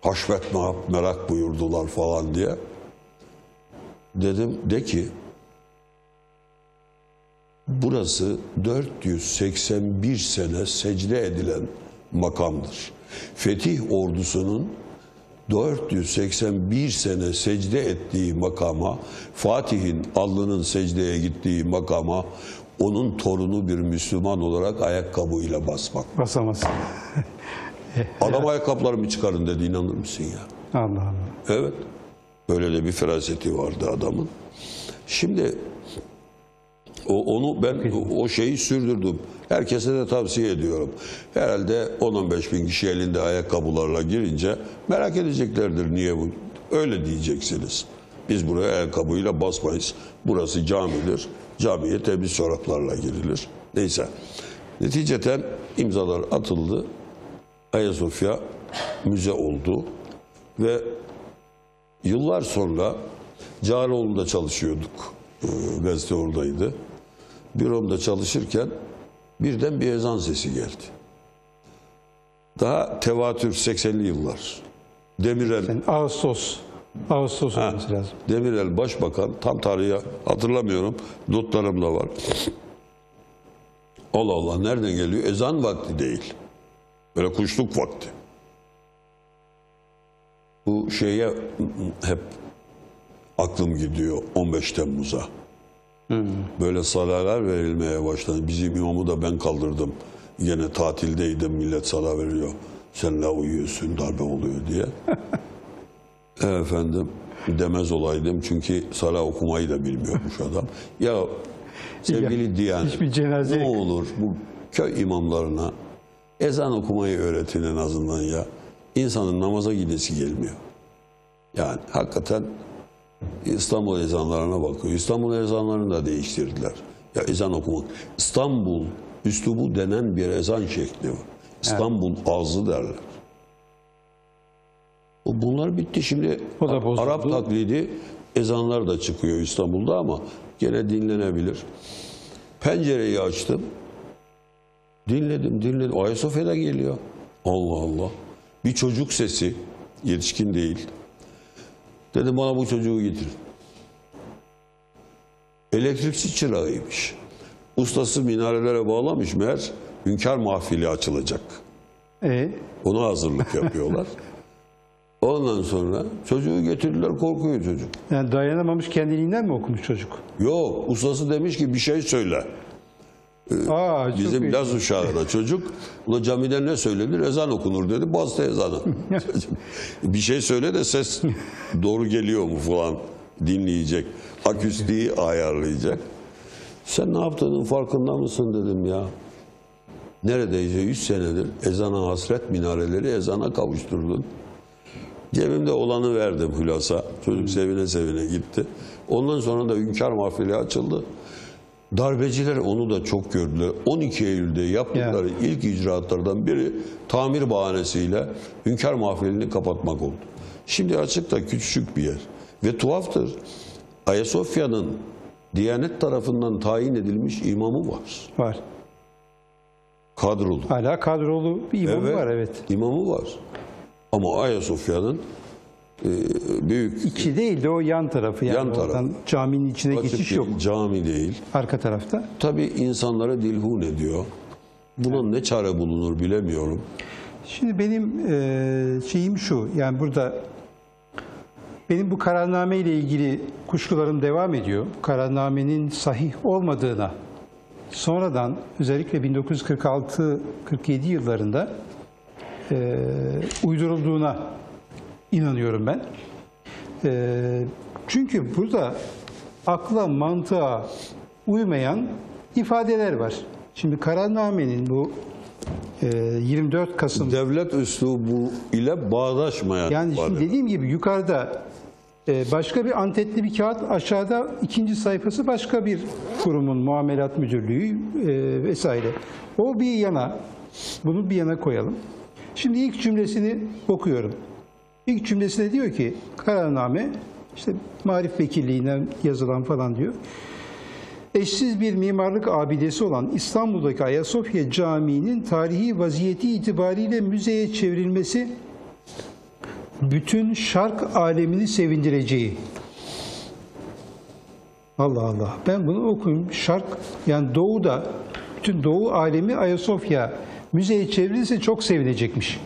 haşvet mehap merak buyurdular falan diye. Dedim de ki burası dört yüz seksen bir sene secde edilen makamdır. Fetih ordusunun dört yüz seksen bir sene secde ettiği makama, Fatih'in, alnının secdeye gittiği makama onun torunu bir Müslüman olarak ayakkabıyla basmak. Basamaz. Adam ayakkabılarımı çıkarın dedi, inanır mısın ya? Allah Allah. Evet. Böyle de bir feraseti vardı adamın. Şimdi o, onu ben o, o şeyi sürdürdüm. Herkese de tavsiye ediyorum. Herhalde on on beş bin kişi elinde ayakkabılarla girince merak edeceklerdir niye bu. Öyle diyeceksiniz. Biz buraya ayakkabıyla basmayız. Burası camidir. Camiye temiz çoraplarla girilir. Neyse. Neticeten imzalar atıldı. Ayasofya müze oldu. Ve yıllar sonra Cağaloğlu'nda çalışıyorduk. Gazete oradaydı. Büromda çalışırken birden bir ezan sesi geldi. Daha tevatür seksenli yıllar. Demirel. Yani Ağustos. Ağustos olması lazım. Demirel başbakan, tam tarihi hatırlamıyorum. Notlarım da var. Allah Allah, nereden geliyor? Ezan vakti değil. Böyle kuşluk vakti. Bu şeye hep aklım gidiyor, on beş Temmuz'a. Hmm. Böyle saraylar verilmeye başladı. Bizim imamı da ben kaldırdım. Gene tatildeydim, millet saray veriyor. Sen la uyuyorsun, darbe oluyor diye. Efendim demez olaydım çünkü saray okumayı da bilmiyormuş adam. Ya sevgili Diyanet, ne olur bu köy imamlarına ezan okumayı öğretin en azından ya. İnsanın namaza gidesi gelmiyor. Yani hakikaten İstanbul ezanlarına bakıyor. İstanbul ezanlarını da değiştirdiler. Ya ezan okumak. İstanbul üslubu denen bir ezan şekli var. İstanbul evet. Ağzı derler. Bunlar bitti. Şimdi Arap taklidi ezanlar da çıkıyor İstanbul'da ama gene dinlenebilir. Pencereyi açtım. Dinledim, dinledim. Ayasofya'da geliyor. Allah Allah. Bir çocuk sesi. Yetişkin değil. Dedim bana bu çocuğu getirin. Elektrikçi çırağıymış. Ustası minarelere bağlamış meğer hünkâr mahfili açılacak. E? Ona hazırlık yapıyorlar. Ondan sonra çocuğu getirdiler, korkuyor çocuk. Yani dayanamamış, kendiliğinden mi okumuş çocuk? Yok, ustası demiş ki bir şey söyle. Aa, bizim Laz uşağına çocuk, ula camide ne söylenir? Ezan okunur dedi, bastı ezana. Bir şey söyle de ses doğru geliyor mu falan dinleyecek. Akustiği ayarlayacak. Sen ne yaptığının farkında mısın dedim ya. Neredeyse yüz senedir ezana hasret minareleri ezana kavuşturdun. Cebimde olanı verdim hülasa. Çocuk hmm. sevine sevine gitti. Ondan sonra da hünkâr mahfili açıldı. Darbeciler onu da çok gördüler. on iki Eylül'de yaptıkları yani. İlk icraatlardan biri tamir bahanesiyle hünkâr mahfilini kapatmak oldu. Şimdi açıkta küçücük bir yer. Ve tuhaftır. Ayasofya'nın Diyanet tarafından tayin edilmiş imamı var. Var. Kadrolu. Hala kadrolu bir imamı evet, var evet. İmamı var. Ama Ayasofya'nın e, büyük... İçi değil de o yan tarafı. Yani yan tarafı. Caminin içine açık geçiş yok. Cami değil. Arka tarafta. Tabii insanlara dilhun ediyor. Buna evet. Ne çare bulunur bilemiyorum. Şimdi benim e, şeyim şu. Yani burada benim bu kararname ile ilgili kuşkularım devam ediyor. Kararnamenin sahih olmadığına sonradan özellikle bin dokuz yüz kırk altı kırk yedi yıllarında E, uydurulduğuna inanıyorum ben. E, çünkü burada akla, mantığa uymayan ifadeler var. Şimdi kararnamenin bu e, yirmi dört Kasım... Devlet üslubu ile bağdaşmayan... Yani şimdi dediğim gibi yukarıda e, başka bir antetli bir kağıt, aşağıda ikinci sayfası başka bir kurumun muamelat müdürlüğü e, vesaire. O bir yana, bunu bir yana koyalım. Şimdi ilk cümlesini okuyorum. İlk cümlesinde diyor ki, kararname, işte Marif Vekilliği'nden yazılan falan diyor. eşsiz bir mimarlık abidesi olan İstanbul'daki Ayasofya Camii'nin tarihi vaziyeti itibariyle müzeye çevrilmesi bütün şark alemini sevindireceği. Allah Allah, ben bunu okuyayım. Şark, yani doğuda, bütün doğu alemi Ayasofya müzeye çevrilirse çok sevinecekmiş.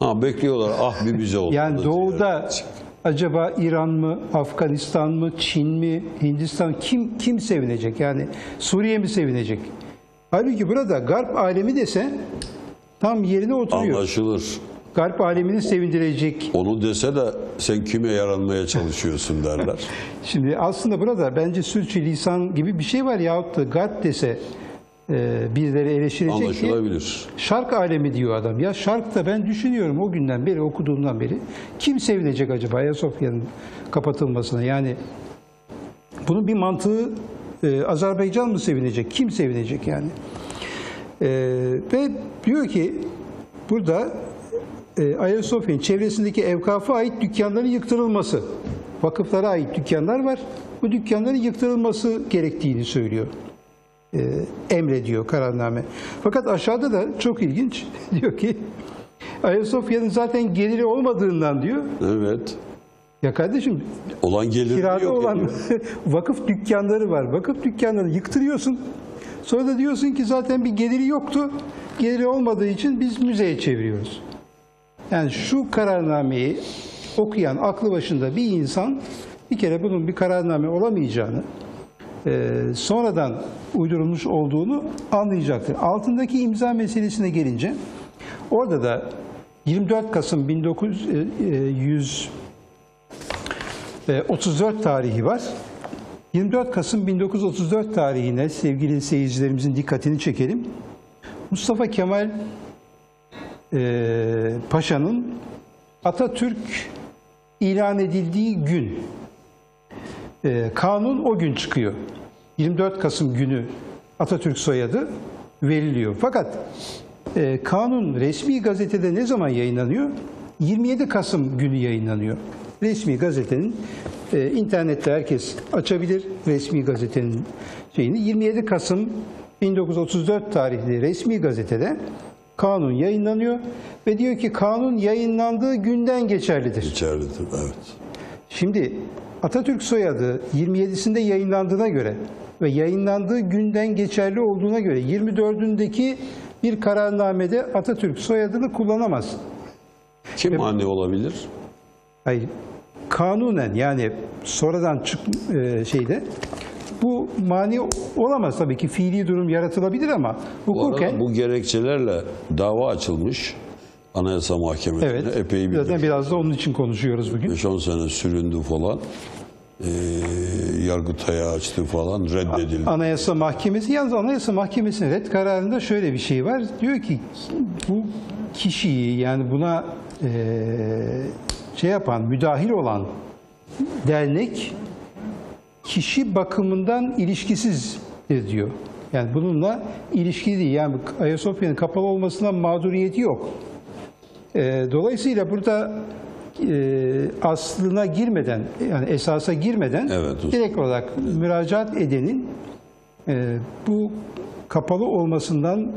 Ha, bekliyorlar, ah bir müze oldu. Yani doğuda diyor. Acaba İran mı, Afganistan mı, Çin mi, Hindistan, kim kim sevinecek? Yani Suriye mi sevinecek? Halbuki burada Garp alemi dese tam yerine oturuyor. Anlaşılır. Garp alemini sevindirecek. Onu dese de sen kime yaranmaya çalışıyorsun derler. Şimdi aslında burada bence sürçülisan gibi bir şey var, yahut da Garp dese e, birileri eleştirecek. Anlaşılabilir. Ki, şark alemi diyor adam. Ya şark da ben düşünüyorum o günden beri, okuduğumdan beri. Kim sevinecek acaba Ayasofya'nın kapatılmasına? Yani bunun bir mantığı e, Azerbaycan mı sevinecek? Kim sevinecek yani? E, ve diyor ki burada Ayasofya'nın çevresindeki evkafa ait dükkanların yıktırılması, vakıflara ait dükkanlar var, bu dükkanların yıktırılması gerektiğini söylüyor, e, emrediyor kararname. Fakat aşağıda da çok ilginç, diyor ki Ayasofya'nın zaten geliri olmadığından diyor. Evet. Ya kardeşim, olan geliri kirada yok olan yani. Vakıf dükkanları var, vakıf dükkanlarını yıktırıyorsun, sonra da diyorsun ki zaten bir geliri yoktu, geliri olmadığı için biz müzeye çeviriyoruz. Yani şu kararnameyi okuyan aklı başında bir insan bir kere bunun bir kararname olamayacağını, e, sonradan uydurulmuş olduğunu anlayacaktır. Altındaki imza meselesine gelince orada da yirmi dört Kasım bin dokuz yüz otuz dört tarihi var. yirmi dört Kasım bin dokuz yüz otuz dört tarihine sevgili seyircilerimizin dikkatini çekelim. Mustafa Kemal Ee, Paşa'nın Atatürk ilan edildiği gün, ee, kanun o gün çıkıyor. yirmi dört Kasım günü Atatürk soyadı veriliyor. Fakat e, kanun resmi gazetede ne zaman yayınlanıyor? yirmi yedi Kasım günü yayınlanıyor. Resmi gazetenin e, internette herkes açabilir resmi gazetenin şeyini. yirmi yedi Kasım bin dokuz yüz otuz dört tarihli resmi gazetede kanun yayınlanıyor ve diyor ki kanun yayınlandığı günden geçerlidir. Geçerlidir, evet. Şimdi Atatürk soyadı yirmi yedisinde yayınlandığına göre ve yayınlandığı günden geçerli olduğuna göre yirmi dördündeki bir kararnamede Atatürk soyadını kullanamaz. Kim ve, mani olabilir? Hayır, kanunen yani sonradan çık e, şeyde... Bu mani olamaz tabii ki, fiili durum yaratılabilir ama hukuken... Bu gerekçelerle dava açılmış Anayasa Mahkemesi'ne, evet, epey bir... Zaten biraz da onun için konuşuyoruz bugün. beş on sene süründü falan, e, Yargıtay'a açtı falan, reddedildi. Anayasa Mahkemesi, yalnız Anayasa Mahkemesi'nin red kararında şöyle bir şey var. Diyor ki bu kişiyi, yani buna e, şey yapan, müdahil olan dernek... kişi bakımından ilişkisizdir diyor. Yani bununla ilişkili değil. Yani Ayasofya'nın kapalı olmasına mağduriyeti yok. E, dolayısıyla burada e, aslına girmeden, yani esasa girmeden, evet, direkt olarak müracaat edenin e, bu kapalı olmasından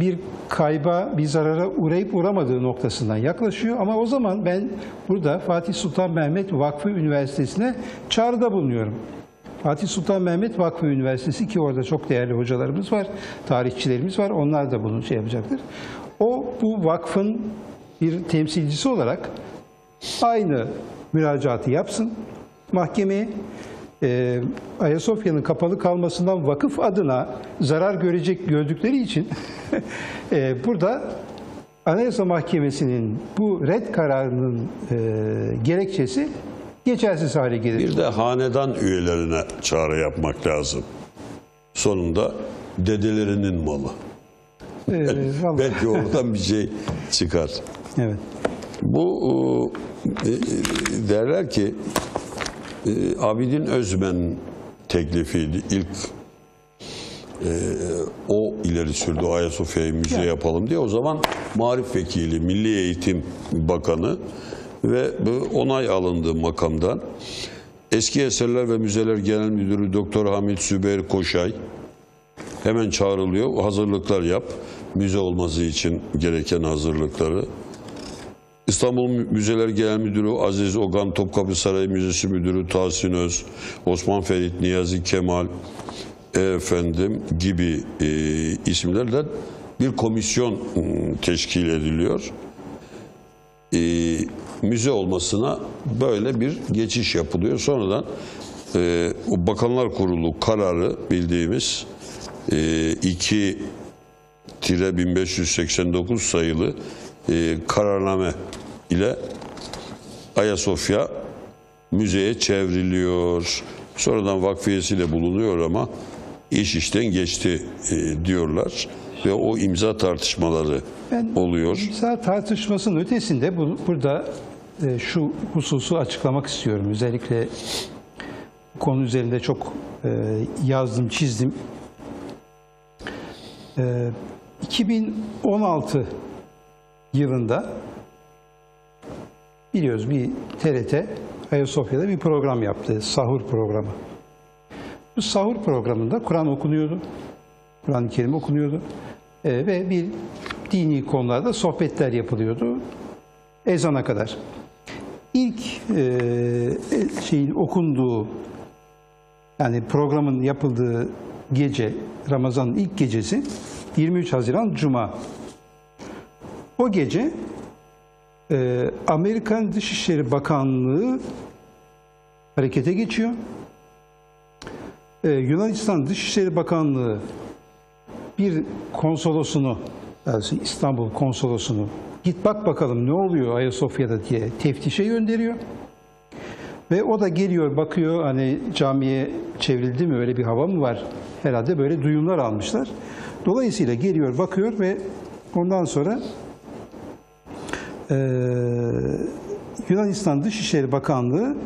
bir kayba, bir zarara uğrayıp uğramadığı noktasından yaklaşıyor. Ama o zaman ben burada Fatih Sultan Mehmet Vakfı Üniversitesi'ne çağrıda bulunuyorum. Fatih Sultan Mehmet Vakfı Üniversitesi, ki orada çok değerli hocalarımız var, tarihçilerimiz var, onlar da bunu şey yapacaktır. O, bu vakfın bir temsilcisi olarak aynı müracaatı yapsın mahkemeye. Ee, Ayasofya'nın kapalı kalmasından vakıf adına zarar görecek gördükleri için ee, burada Anayasa Mahkemesi'nin bu red kararının e, gerekçesi geçersiz hale gelir. Bir de hanedan üyelerine çağrı yapmak lazım. Sonunda dedelerinin malı. Ee, Belki oradan bir şey çıkar. Evet. Bu e, derler ki Abidin Özmen teklifiydi ilk, e, o ileri sürdü Ayasofya'yı müze yapalım diye. O zaman Maarif Vekili, Milli Eğitim Bakanı ve onay alındığı makamdan e, Eski Eserler ve Müzeler Genel Müdürü Doktor Hamit Sübeyir Koşay hemen çağrılıyor. Hazırlıklar yap. Müze olması için gereken hazırlıkları. İstanbul Müzeler Genel Müdürü Aziz Ogan, Topkapı Sarayı Müzesi Müdürü Tahsin Öz, Osman Ferit, Niyazi Kemal efendim gibi e, isimlerden bir komisyon teşkil ediliyor. E, müze olmasına böyle bir geçiş yapılıyor. Sonradan e, o Bakanlar Kurulu kararı bildiğimiz e, iki bin beş yüz seksen dokuz sayılı e, kararname ile Ayasofya müzeye çevriliyor. Sonradan vakfiyesiyle bulunuyor ama iş işten geçti e, diyorlar. Ve o imza tartışmaları ben oluyor. İmza tartışmasının ötesinde bu, burada e, şu hususu açıklamak istiyorum. Özellikle bu konu üzerinde çok e, yazdım, çizdim. E, iki bin on altı yılında biliyoruz bir T R T Ayasofya'da bir program yaptı. Sahur programı. Bu sahur programında Kur'an okunuyordu. Kur'an-ı Kerim okunuyordu. E, ve bir dini konularda sohbetler yapılıyordu. Ezana kadar. İlk e, şeyin okunduğu, yani programın yapıldığı gece, Ramazan'ın ilk gecesi yirmi üç Haziran Cuma. O gece e, Amerikan Dışişleri Bakanlığı harekete geçiyor. E, Yunanistan Dışişleri Bakanlığı bir konsolosunu, yani İstanbul konsolosunu, git bak bakalım ne oluyor Ayasofya'da diye teftişe gönderiyor. Ve o da geliyor, bakıyor, hani camiye çevrildi mi, öyle bir hava mı var? Herhalde böyle duyumlar almışlar. Dolayısıyla geliyor, bakıyor ve ondan sonra e, Yunanistan Dışişleri Bakanlığı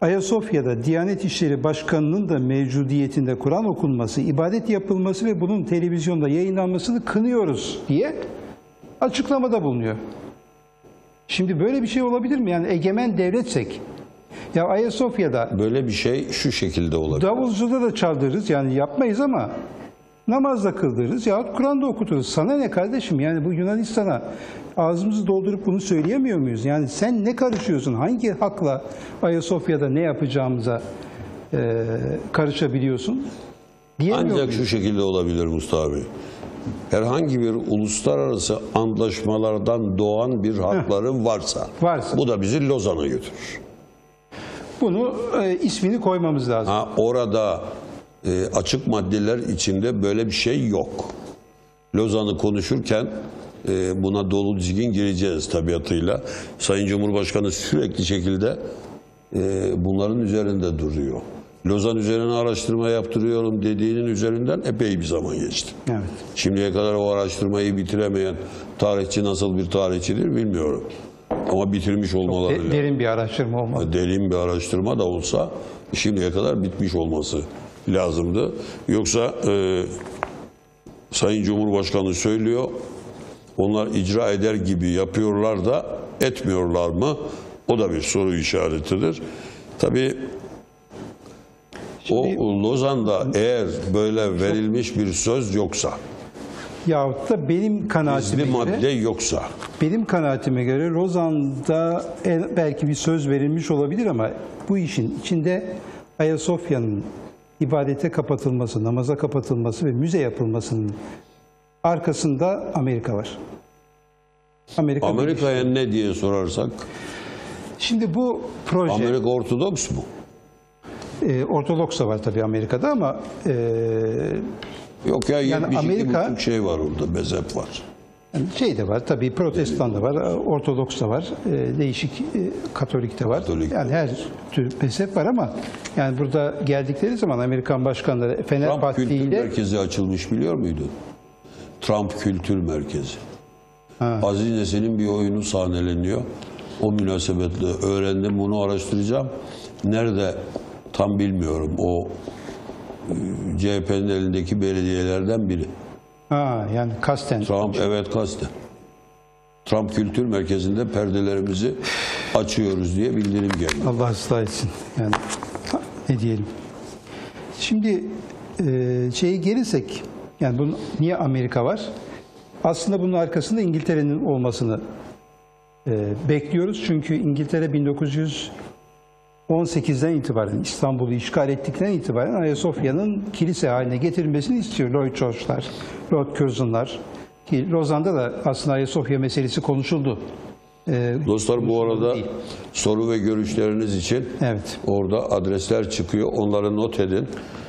Ayasofya'da Diyanet İşleri Başkanı'nın da mevcudiyetinde Kur'an okunması, ibadet yapılması ve bunun televizyonda yayınlanmasını kınıyoruz diye açıklamada bulunuyor. Şimdi böyle bir şey olabilir mi? Yani egemen devletsek, ya Ayasofya'da... Böyle bir şey şu şekilde olabilir. Davulcuda da çaldırırız, yani yapmayız ama namazla kıldırırız yahut Kur'an'da okuturuz. Sana ne kardeşim? Yani bu Yunanistan'a ağzımızı doldurup bunu söyleyemiyor muyuz? Yani sen ne karışıyorsun? Hangi hakla Ayasofya'da ne yapacağımıza e, karışabiliyorsun? Diyemiyor Ancak muyuz? Şu şekilde olabilir Mustafa Bey. Herhangi bir uluslararası antlaşmalardan doğan bir hakların varsa, varsa. bu da bizi Lozan'a götürür. Bunu e, ismini koymamız lazım. Ha, orada... E, açık maddeler içinde böyle bir şey yok. Lozan'ı konuşurken e, buna dolu dizgin gireceğiz tabiatıyla. Sayın Cumhurbaşkanı sürekli şekilde e, bunların üzerinde duruyor. Lozan üzerine araştırma yaptırıyorum dediğinin üzerinden epey bir zaman geçti. Evet. Şimdiye kadar o araştırmayı bitiremeyen tarihçi nasıl bir tarihçidir bilmiyorum. Ama bitirmiş olmaları lazım. Derin bir araştırma olmalı. Derin bir araştırma da olsa şimdiye kadar bitmiş olması lazımdı. Yoksa e, Sayın Cumhurbaşkanı söylüyor, onlar icra eder gibi yapıyorlar da etmiyorlar mı? O da bir soru işaretidir. Tabii şimdi, o Lozan'da eğer böyle verilmiş bir söz yoksa, yahut da benim kanaatime göre, madde yoksa, benim kanaatime göre Lozan'da belki bir söz verilmiş olabilir ama bu işin içinde Ayasofya'nın ibadete kapatılması, namaza kapatılması ve müze yapılmasının arkasında Amerika var. Amerika Amerika'ya ne diye sorarsak? Şimdi bu proje... Amerika Ortodoks mu? E, Ortodoks da var tabii Amerika'da ama... E, Yok ya, yani Amerika şey var orada, mezhep var. Yani şey de var tabii, Protestan da var, Ortodoks da var, e, değişik e, Katolik de var. Katolik. Yani her tür mezhep var ama yani burada geldikleri zaman Amerikan başkanları Fenerbahçe ile... Trump Kültür Merkezi açılmış, biliyor muydun? Trump Kültür Merkezi. Ha. Aziz Nesin'in bir oyunu sahneleniyor. O münasebetle öğrendim, bunu araştıracağım. Nerede tam bilmiyorum, o C H P'nin elindeki belediyelerden biri. Ha, yani kasten. Trump, evet kasten. Trump Kültür Merkezi'nde perdelerimizi açıyoruz diye bildirim geldi. Allah ıslah etsin. Yani, ne diyelim. Şimdi e, şeye gelirsek, yani bunun, niye Amerika var? Aslında bunun arkasında İngiltere'nin olmasını e, bekliyoruz. Çünkü İngiltere bin dokuz yüz on sekizden itibaren, İstanbul'u işgal ettikten itibaren Ayasofya'nın kilise haline getirilmesini istiyor. Lloyd George'lar, Lord Curzon'lar. Ki Lozan'da da aslında Ayasofya meselesi konuşuldu. Ee, Dostlar bu arada değil. Soru ve görüşleriniz için evet. Orada adresler çıkıyor. Onları not edin.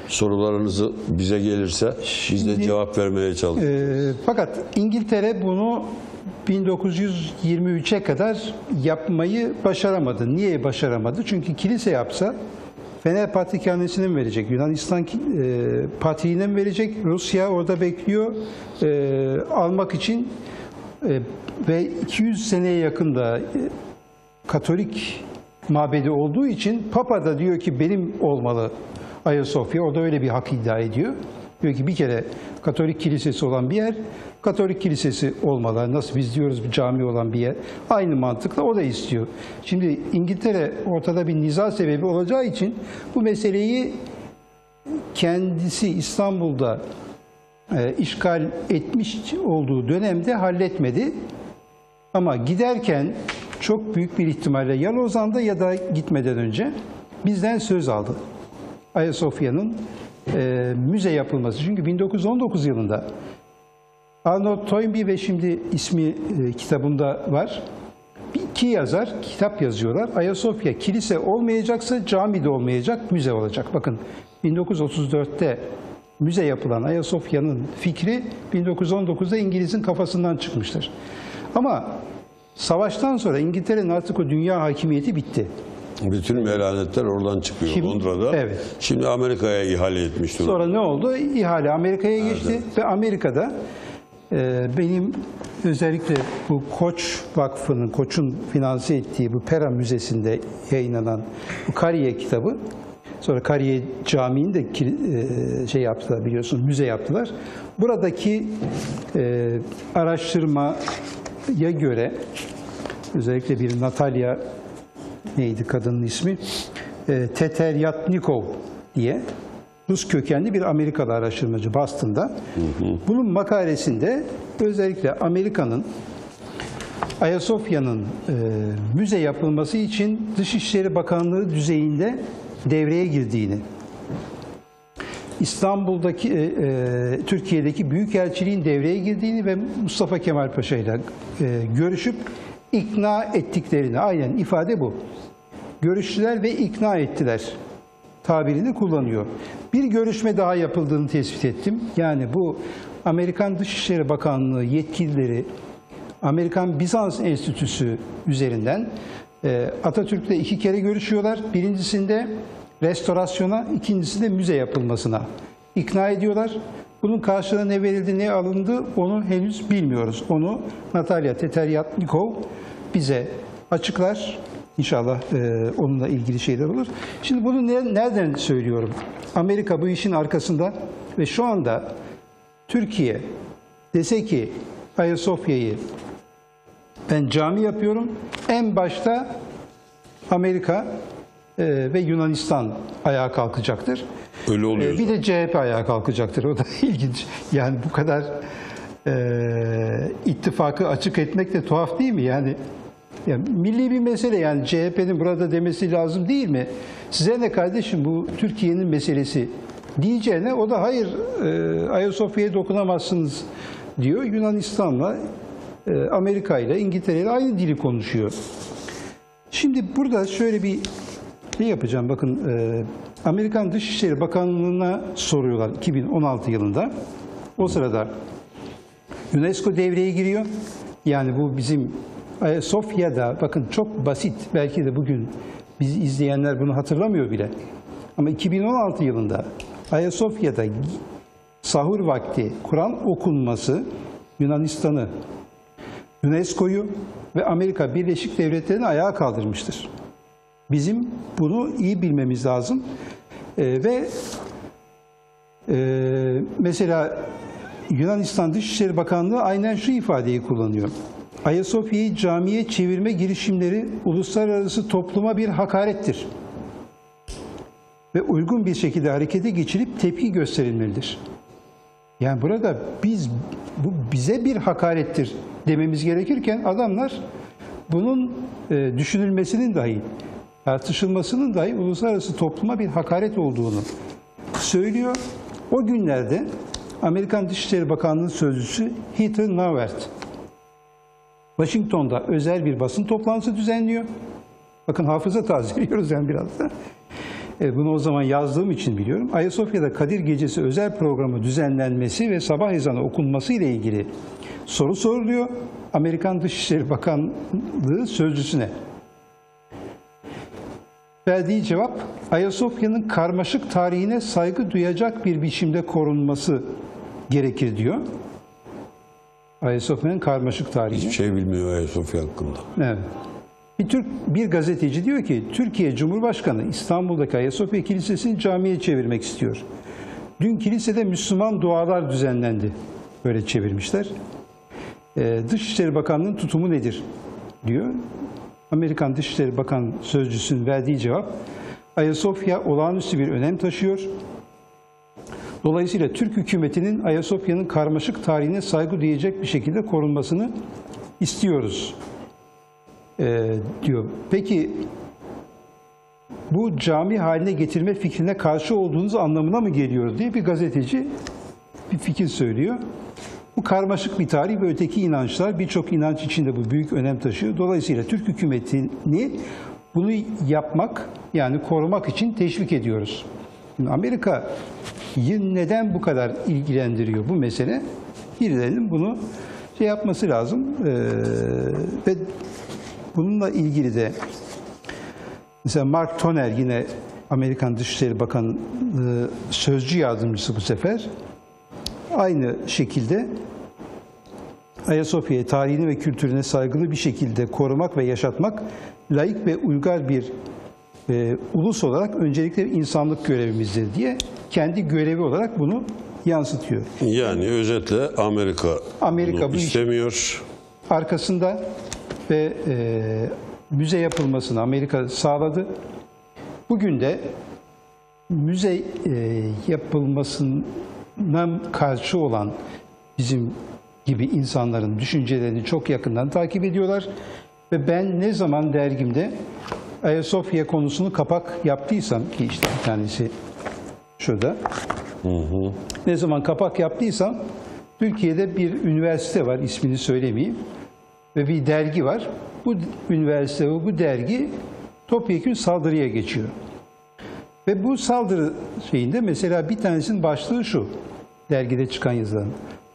Sorularınızı bize gelirse biz de cevap vermeye çalışıyoruz. E, fakat İngiltere bunu bin dokuz yüz yirmi üçe kadar yapmayı başaramadı. Niye başaramadı? Çünkü kilise yapsa Fener Patrikhanesi'ne mi verecek? Yunanistan e, Patriği'ne mi verecek? Rusya orada bekliyor. E, almak için e, ve iki yüz seneye yakın da e, Katolik mabedi olduğu için Papa da diyor ki benim olmalı Ayasofya. O da öyle bir hak iddia ediyor. Diyor ki bir kere Katolik kilisesi olan bir yer, Katolik kilisesi olmalı. Nasıl biz diyoruz bir cami olan bir yer. Aynı mantıkla o da istiyor. Şimdi İngiltere ortada bir niza sebebi olacağı için bu meseleyi kendisi İstanbul'da e, işgal etmiş olduğu dönemde halletmedi. Ama giderken çok büyük bir ihtimalle ya Lozan'da ya da gitmeden önce bizden söz aldı. Ayasofya'nın e, müze yapılması. Çünkü bin dokuz yüz on dokuz yılında Arnold Toynbee ve şimdi ismi e, kitabında var. İki yazar kitap yazıyorlar. Ayasofya kilise olmayacaksa cami de olmayacak, müze olacak. Bakın bin dokuz yüz otuz dörtte müze yapılan Ayasofya'nın fikri bin dokuz yüz on dokuzda İngiliz'in kafasından çıkmıştır. Ama savaştan sonra İngiltere'nin artık o dünya hakimiyeti bitti. Bütün melanetler oradan çıkıyor. Şimdi, Londra'da. Evet. Şimdi Amerika'ya ihale etmiş durumda. Sonra ne oldu? İhale Amerika'ya geçti. Evet. Ve Amerika'da e, benim özellikle bu Koç Vakfı'nın, Koç'un finanse ettiği bu Pera Müzesi'nde yayınlanan bu Kariye kitabı. Sonra Kariye Camii'ni de e, şey yaptılar biliyorsunuz, müze yaptılar. Buradaki e, araştırmaya göre özellikle bir Natalya neydi kadının ismi? E, Teteryatnikov diye Rus kökenli bir Amerikalı araştırmacı Boston'da. Hı hı. Bunun makalesinde özellikle Amerika'nın Ayasofya'nın e, müze yapılması için Dışişleri Bakanlığı düzeyinde devreye girdiğini, İstanbul'daki, e, e, Türkiye'deki Büyükelçiliğin devreye girdiğini ve Mustafa Kemal Paşa ile görüşüp İkna ettiklerini, aynen ifade bu. Görüştüler ve ikna ettiler tabirini kullanıyor. Bir görüşme daha yapıldığını tespit ettim. Yani bu Amerikan Dışişleri Bakanlığı yetkilileri, Amerikan Bizans Enstitüsü üzerinden Atatürk'le iki kere görüşüyorlar. Birincisinde restorasyona, ikincisinde müze yapılmasına ikna ediyorlar. Bunun karşılığında ne verildi, ne alındı onu henüz bilmiyoruz. Onu Natalya Teteryatnikov bize açıklar. İnşallah e, onunla ilgili şeyler olur. Şimdi bunu ne, nereden söylüyorum? Amerika bu işin arkasında ve şu anda Türkiye dese ki Ayasofya'yı ben cami yapıyorum. En başta Amerika e, ve Yunanistan ayağa kalkacaktır. Öyle oluyor. Bir de C H P ayağa kalkacaktır. O da ilginç. Yani bu kadar e, ittifakı açık etmek de tuhaf değil mi? Yani, yani milli bir mesele. Yani C H P'nin burada demesi lazım değil mi? Size ne kardeşim bu Türkiye'nin meselesi diyeceğine o da hayır e, Ayasofya'ya dokunamazsınız diyor. Yunanistan'la, e, Amerika'yla, İngiltere'yle aynı dili konuşuyor. Şimdi burada şöyle bir ne yapacağım? Bakın e, Amerikan Dışişleri Bakanlığı'na soruyorlar iki bin on altı yılında. O sırada UNESCO devreye giriyor. Yani bu bizim Ayasofya'da bakın çok basit. Belki de bugün biz izleyenler bunu hatırlamıyor bile. Ama iki bin on altı yılında Ayasofya'da sahur vakti Kur'an okunması Yunanistan'ı, UNESCO'yu ve Amerika Birleşik Devletleri'ni ayağa kaldırmıştır. Bizim bunu iyi bilmemiz lazım e, ve e, mesela Yunanistan Dışişleri Bakanlığı aynen şu ifadeyi kullanıyor. Ayasofya'yı camiye çevirme girişimleri uluslararası topluma bir hakarettir ve uygun bir şekilde harekete geçirip tepki gösterilmelidir. Yani burada biz, bu bize bir hakarettir dememiz gerekirken adamlar bunun düşünülmesinin dahi, tartışılmasının dahi uluslararası topluma bir hakaret olduğunu söylüyor. O günlerde Amerikan Dışişleri Bakanlığı Sözcüsü Heather Nauert Washington'da özel bir basın toplantısı düzenliyor. Bakın hafıza tazeliyoruz yani biraz da. Bunu o zaman yazdığım için biliyorum. Ayasofya'da Kadir Gecesi özel programı düzenlenmesi ve sabah ezanı okunması ile ilgili soru soruluyor Amerikan Dışişleri Bakanlığı Sözcüsü'ne. Verdiği cevap, Ayasofya'nın karmaşık tarihine saygı duyacak bir biçimde korunması gerekir diyor. Ayasofya'nın karmaşık tarihi. Hiçbir şey bilmiyor Ayasofya hakkında. Evet. Bir Türk, bir gazeteci diyor ki, Türkiye Cumhurbaşkanı İstanbul'daki Ayasofya Kilisesi'ni camiye çevirmek istiyor. Dün kilisede Müslüman dualar düzenlendi. Böyle çevirmişler. Ee, Dışişleri Bakanlığı'nın tutumu nedir diyor. Amerikan Dışişleri Bakan Sözcüsü'nün verdiği cevap, Ayasofya olağanüstü bir önem taşıyor. Dolayısıyla Türk hükümetinin Ayasofya'nın karmaşık tarihine saygı duyacak bir şekilde korunmasını istiyoruz ee, diyor. Peki bu cami haline getirme fikrine karşı olduğunuz anlamına mı geliyor diye bir gazeteci bir fikir söylüyor. Bu karmaşık bir tarih ve öteki inançlar, birçok inanç içinde bu büyük önem taşıyor. Dolayısıyla Türk hükümetini bunu yapmak, yani korumak için teşvik ediyoruz. Amerika'yı neden bu kadar ilgilendiriyor bu mesele? Birilerinin bunu şey yapması lazım. Ee, ve bununla ilgili de mesela Mark Toner, yine Amerikan Dışişleri Bakanı sözcü yardımcısı bu sefer, aynı şekilde Ayasofya'yı tarihini ve kültürüne saygılı bir şekilde korumak ve yaşatmak, laik ve uygar bir e, ulus olarak öncelikle insanlık görevimizdir diye kendi görevi olarak bunu yansıtıyor. Yani özetle Amerika, Amerika bunu istemiyor. Arkasında ve e, müze yapılmasını Amerika sağladı. Bugün de müze e, yapılmasının karşı olan bizim gibi insanların düşüncelerini çok yakından takip ediyorlar ve ben ne zaman dergimde Ayasofya konusunu kapak yaptıysam, ki işte bir tanesi şurada, hı hı, ne zaman kapak yaptıysam, Türkiye'de bir üniversite var, ismini söylemeyeyim, ve bir dergi var. Bu üniversite ve bu dergi topyekün saldırıya geçiyor. Ve bu saldırı şeyinde mesela bir tanesinin başlığı şu, dergide çıkan yazılan,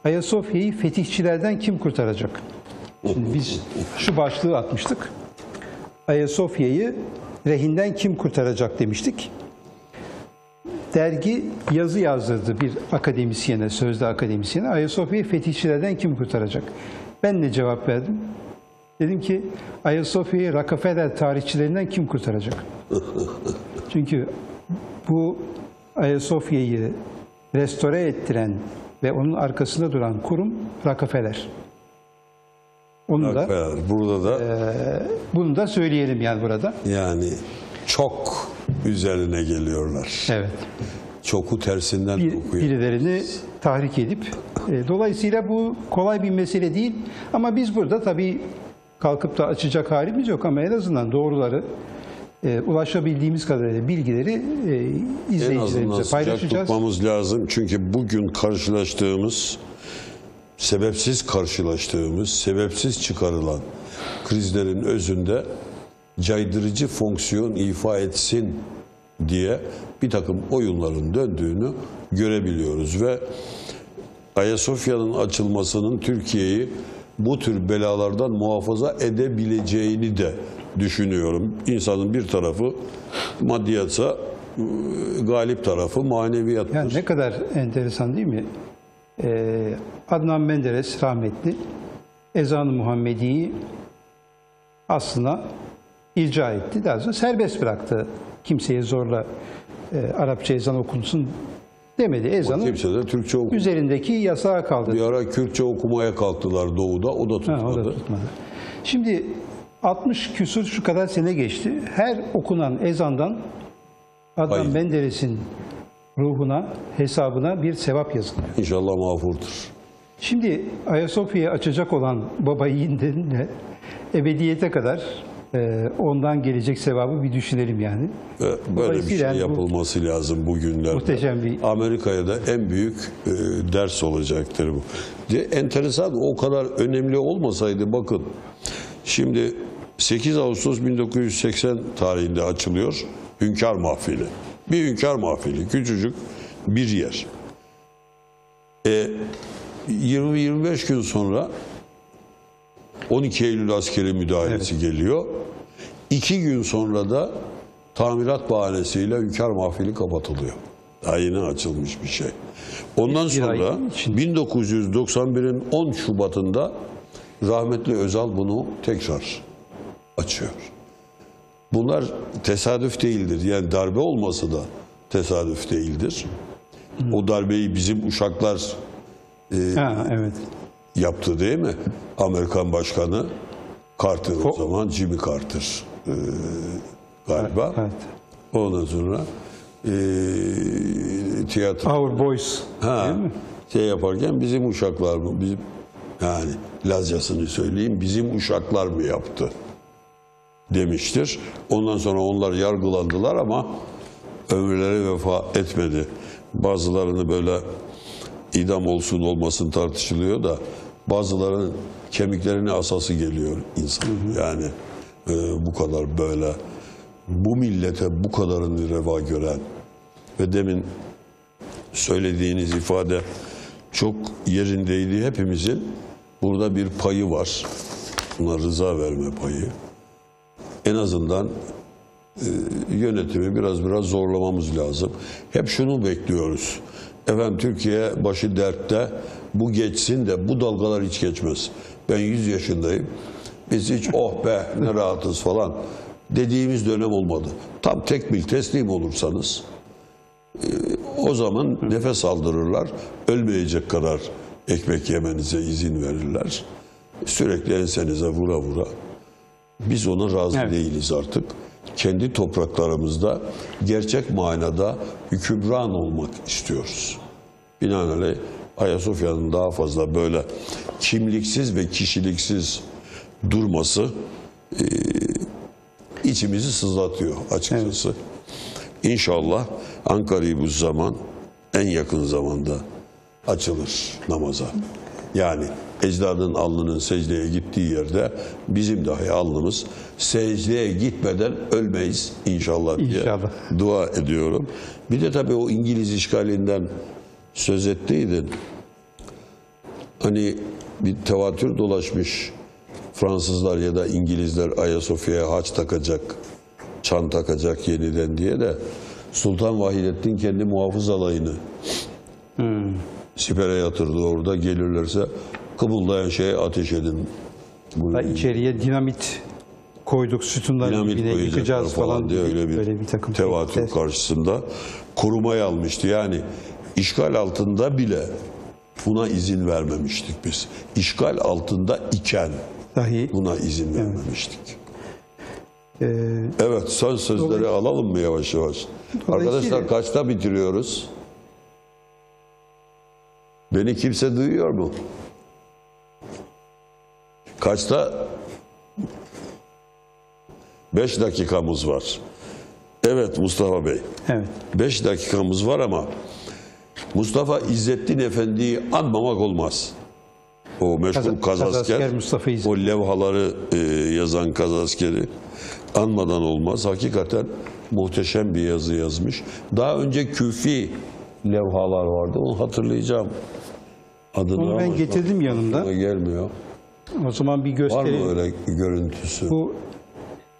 Ayasofya'yı fetihçilerden kim kurtaracak? Şimdi biz şu başlığı atmıştık, Ayasofya'yı rehinden kim kurtaracak demiştik. Dergi yazı yazdırdı bir akademisyene, sözde akademisyene, Ayasofya'yı fetihçilerden kim kurtaracak? Ben ne cevap verdim? Dedim ki, Ayasofya'yı Rockefeller tarihçilerinden kim kurtaracak? Çünkü bu Ayasofya'yı restore ettiren ve onun arkasında duran kurum Rockefeller. Onu da, burada da e, bunu da söyleyelim yani burada. Yani çok üzerine geliyorlar. Evet. Çoku tersinden bir, okuyor. Birilerini tahrik edip e, dolayısıyla bu kolay bir mesele değil ama biz burada tabii kalkıp da açacak halimiz yok ama en azından doğruları E, ulaşabildiğimiz kadarıyla bilgileri e, izleyicilerimize paylaşacağız. Tutmamız lazım çünkü bugün karşılaştığımız, sebepsiz karşılaştığımız, sebepsiz çıkarılan krizlerin özünde caydırıcı fonksiyon ifa etsin diye bir takım oyunların döndüğünü görebiliyoruz ve Ayasofya'nın açılmasının Türkiye'yi bu tür belalardan muhafaza edebileceğini de düşünüyorum. İnsanın bir tarafı maddiyatsa galip tarafı maneviyattır. Yani ne kadar enteresan değil mi? Ee, Adnan Menderes rahmetli Ezan-ı Muhammedi'yi aslında icra etti. Daha sonra serbest bıraktı. Kimseye zorla e, Arapça ezan okunsun Demedi. Ezanın Türkçe üzerindeki yasağa kaldı. Bir ara Kürtçe okumaya kalktılar doğuda. O da tutmadı. Ha, o da tutmadı. Şimdi altmış küsur şu kadar sene geçti. Her okunan ezandan Adnan Menderes'in ruhuna, hesabına bir sevap yazılıyor. İnşallah mağfurdur. Şimdi Ayasofya'yı açacak olan Baba Yiğit'in de ebediyete kadar e, ondan gelecek sevabı bir düşünelim yani. Evet, böyle bir şey yapılması bu, lazım bugünlerde. Muhteşem bir... Amerika'ya da en büyük e, ders olacaktır bu. De, enteresan, o kadar önemli olmasaydı bakın. Şimdi sekiz Ağustos bin dokuz yüz seksen tarihinde açılıyor Hünkâr Mahfili. Bir Hünkâr Mahfili, küçücük bir yer. E, yirmi yirmi beş gün sonra on iki Eylül askeri müdahalesi evet. geliyor. İki gün sonra da tamirat bahanesiyle Hünkâr Mahfili kapatılıyor. Daha yeni açılmış bir şey. Ondan sonra bin dokuz yüz doksan bir'in on Şubat'ında rahmetli Özal bunu tekrar açıyor. Bunlar tesadüf değildir. Yani darbe olması da tesadüf değildir. Hı. O darbeyi bizim uşaklar e, ha, evet. yaptı değil mi? Amerikan Başkanı Carter o, o zaman Jimmy Carter e, galiba. Evet. Ondan sonra e, tiyatro. Our Boys ha, değil mi? Şey yaparken bizim uşaklar mı? Bizim, yani Lazcasını söyleyeyim, bizim uşaklar mı yaptı demiştir. Ondan sonra onlar yargılandılar ama ömürleri vefa etmedi. Bazılarını böyle idam olsun olmasın tartışılıyor da bazılarının kemiklerine asası geliyor insan. Yani e, bu kadar böyle bu millete bu kadarını reva gören ve demin söylediğiniz ifade çok yerindeydi. Hepimizin burada bir payı var. Buna rıza verme payı. En azından e, yönetimi biraz biraz zorlamamız lazım. Hep şunu bekliyoruz. Efendim Türkiye başı dertte, bu geçsin de bu dalgalar hiç geçmez. Ben yüz yaşındayım. Biz hiç oh be ne rahatız falan dediğimiz dönem olmadı. Tam tekmil teslim olursanız e, o zaman nefes aldırırlar. Ölmeyecek kadar ekmek yemenize izin verirler. Sürekli ensenize vura vura. Biz ona razı evet. değiliz artık. Kendi topraklarımızda gerçek manada hükümran olmak istiyoruz. Binaenaleyh Ayasofya'nın daha fazla böyle kimliksiz ve kişiliksiz durması e, içimizi sızlatıyor açıkçası. Evet. İnşallah Ankara'yı bu zaman en yakın zamanda açılır namaza. Yani ecdadın alnının secdeye gittiği yerde bizim dahi alnımız secdeye gitmeden ölmeyiz inşallah diye inşallah. Dua ediyorum. Bir de tabii o İngiliz işgalinden söz ettiydin. Hani bir tevatür dolaşmış Fransızlar ya da İngilizler Ayasofya'ya haç takacak, çan takacak yeniden diye de Sultan Vahidettin kendi muhafız alayını hmm. sipere yatırdı orada, gelirlerse kıbıldayan şeye ateş edin. Bunu içeriye dinamit koyduk, sütunları yine yıkacağız falan, falan diye öyle bir, öyle bir takım tevatür bir karşısında korumaya almıştı. Yani işgal altında bile buna izin vermemiştik biz. İşgal altında iken dahi buna izin vermemiştik. Evet. Ee, evet, son sözleri alalım mı yavaş yavaş? Arkadaşlar kaçta bitiriyoruz? Beni kimse duyuyor mu? Kaçta? Beş dakikamız var. Evet Mustafa Bey. Evet. Beş dakikamız var ama Mustafa İzzettin Efendi'yi anmamak olmaz. O meşhur Kaz kazasker, kazasker o levhaları e, yazan kazaskeri anmadan olmaz. Hakikaten muhteşem bir yazı yazmış. Daha önce küfi levhalar vardı. Onu hatırlayacağım. Adını onu ben getirdim yanımda. Gelmiyor. O zaman bir göstereyim. Var mı öyle görüntüsü? Bu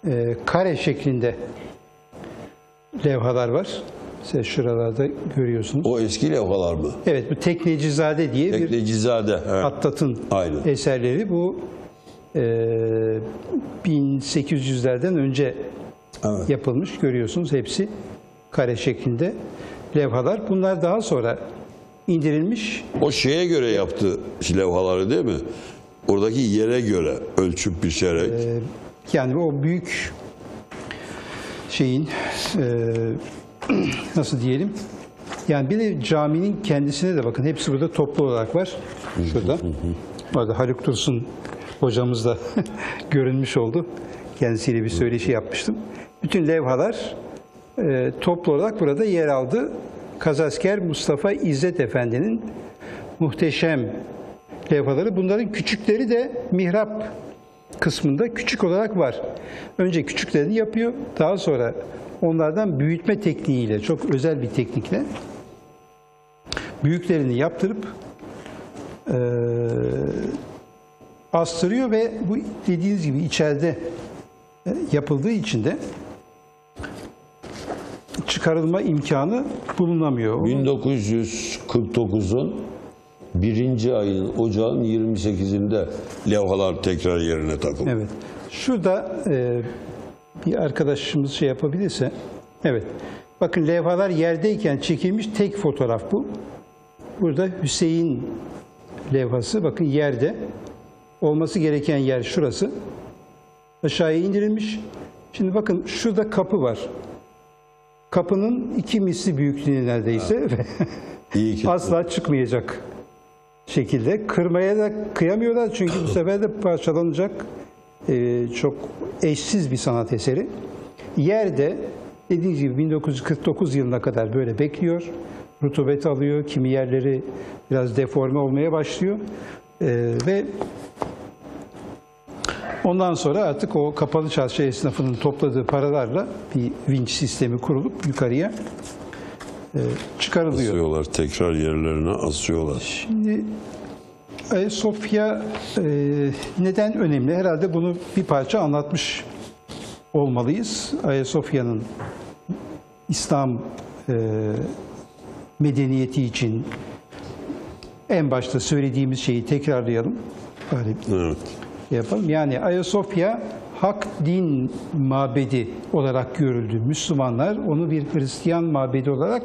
e, kare şeklinde levhalar var. Siz şuralarda görüyorsunuz. O eski levhalar mı? Evet, bu Teknecizade diye Teknecizade, bir evet. Hattat'ın eserleri. Bu e, bin sekiz yüzlerden önce evet. yapılmış. Görüyorsunuz hepsi kare şeklinde. levhalar. Bunlar daha sonra indirilmiş. O şeye göre yaptı levhaları değil mi? Oradaki yere göre ölçüp biçerek. Ee, yani o büyük şeyin e, nasıl diyelim? Yani bir de caminin kendisine de bakın. Hepsi burada toplu olarak var. Şurada. Orada Haluk Dursun hocamız da görünmüş oldu. Kendisiyle bir söyleşi yapmıştım. Bütün levhalar e, toplu olarak burada yer aldı. Kazasker Mustafa İzzet Efendi'nin muhteşem levhaları. Bunların küçükleri de mihrap kısmında küçük olarak var. Önce küçüklerini yapıyor. Daha sonra onlardan büyütme tekniğiyle, çok özel bir teknikle büyüklerini yaptırıp e, astırıyor ve bu dediğiniz gibi içeride yapıldığı için de çıkarılma imkanı bulunamıyor. bin dokuz yüz kırk dokuz'un birinci ayın ocağın yirmi sekiz'inde levhalar tekrar yerine takıldı. Evet. Şurada e, bir arkadaşımız şey yapabilirse, evet. Bakın levhalar yerdeyken çekilmiş tek fotoğraf bu. Burada Hüseyin levhası, bakın yerde. Olması gereken yer şurası. Aşağıya indirilmiş. Şimdi bakın şurada kapı var. Kapının iki misli büyüklüğü neredeyse. İyi ki. Asla çıkmayacak şekilde. Kırmaya da kıyamıyorlar çünkü bu sefer de parçalanacak. Ee, çok eşsiz bir sanat eseri. Yerde dediğiniz gibi bin dokuz yüz kırk dokuz yılına kadar böyle bekliyor. Rutubet alıyor. Kimi yerleri biraz deforme olmaya başlıyor. Ee, ve ondan sonra artık o kapalı çarşı esnafının topladığı paralarla bir vinç sistemi kurulup yukarıya e, çıkarılıyor. Asıyorlar, tekrar yerlerine asıyorlar. Şimdi Ayasofya e, neden önemli? Herhalde bunu bir parça anlatmış olmalıyız. Ayasofya'nın İslam e, medeniyeti için en başta söylediğimiz şeyi tekrarlayalım. Evet. Yapalım. Yani Ayasofya hak din mabedi olarak görüldü. Müslümanlar onu bir Hristiyan mabedi olarak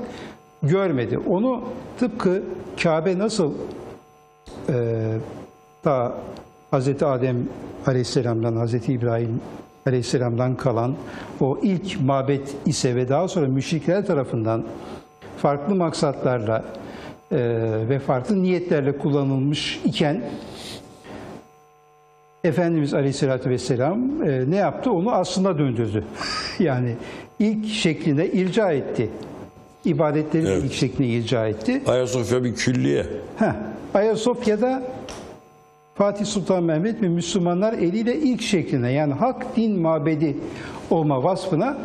görmedi. Onu tıpkı Kabe nasıl e, daha Hazreti Adem Aleyhisselam'dan, Hazreti İbrahim Aleyhisselam'dan kalan o ilk mabet ise ve daha sonra müşrikler tarafından farklı maksatlarla e, ve farklı niyetlerle kullanılmış iken Efendimiz Aleyhisselatü Vesselam e, ne yaptı? Onu aslına döndürdü. Yani ilk şekline irca etti. İbadetleri evet. ilk şekline irca etti. Ayasofya bir külliye. Heh, Ayasofya'da Fatih Sultan Mehmet ve Müslümanlar eliyle ilk şekline yani hak din mabedi olma vasfına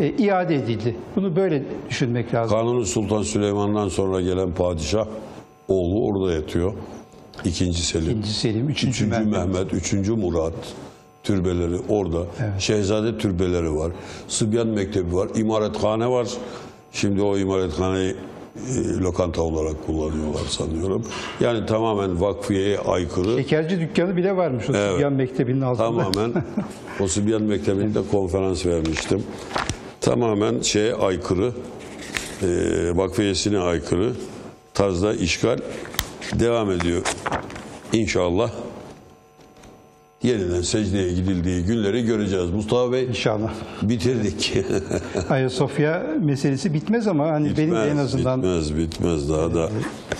e, iade edildi. Bunu böyle düşünmek lazım. Kanuni Sultan Süleyman'dan sonra gelen padişah oğlu orada yatıyor. İkinci Selim, İkinci Selim üçüncü, üçüncü Mehmet. Mehmet, üçüncü Murat türbeleri orada. Evet. Şehzade türbeleri var. Sıbyan Mektebi var. İmarethane var. Şimdi o imarethaneyi e, lokanta olarak kullanıyorlar sanıyorum. Yani tamamen vakfiyeye aykırı. Şekerci dükkanı bile varmış o evet. Sıbyan Mektebi'nin altında. Tamamen. O Sıbyan Mektebi'nde konferans vermiştim. Tamamen şeye aykırı, e, vakfiyesine aykırı tarzda işgal devam ediyor. İnşallah yeniden secdeye gidildiği günleri göreceğiz. Mustafa Bey, İnşallah. bitirdik. Ayasofya meselesi bitmez ama hani bitmez, benim de en azından bitmez bitmez daha da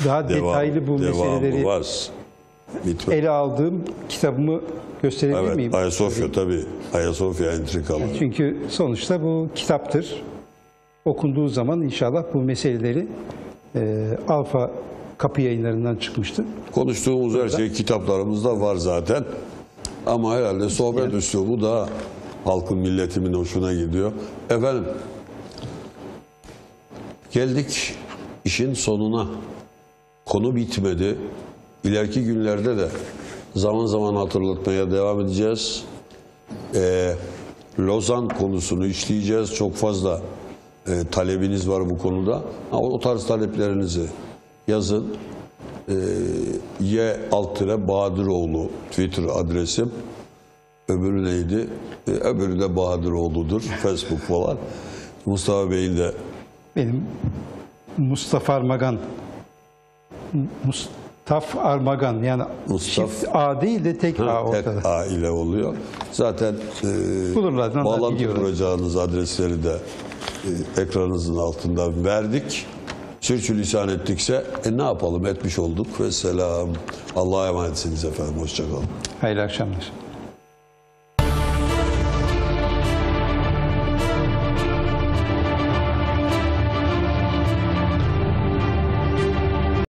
daha devam, detaylı bu meseleleri var. Bitmez. Ele aldığım kitabımı gösterebilir evet, miyim? Ayasofya tabii. Ayasofya entrikalı. Yani çünkü sonuçta bu kitaptır. Okunduğu zaman inşallah bu meseleleri e, alfa Kapı Yayınlarından çıkmıştı. Konuştuğumuz her şey kitaplarımızda var zaten. Ama herhalde sohbet yani. Üslubu daha halkın, milletimin hoşuna gidiyor. Efendim, geldik işin sonuna. Konu bitmedi. İleriki günlerde de zaman zaman hatırlatmaya devam edeceğiz. Ee, Lozan konusunu işleyeceğiz. Çok fazla e, talebiniz var bu konuda. Ama o tarz taleplerinizi yazın. E, y alt tire Bahadıroğlu Twitter adresim. Öbürü neydi? E, öbürü de Bahadıroğlu'dur. Facebook falan. Mustafa Bey'in de benim Mustafa Armagan, Mustaf Armagan, yani Mustaf, çift A değil de tek A ortada. Tek A ile oluyor. Zaten e, bağlantı kuracağınız adresleri de e, ekranınızın altında verdik. Sürçülisan ettikse e, ne yapalım, etmiş olduk. Vesselam. Allah'a emanetsiniz efendim. Hoşçakalın. Hayırlı akşamlar.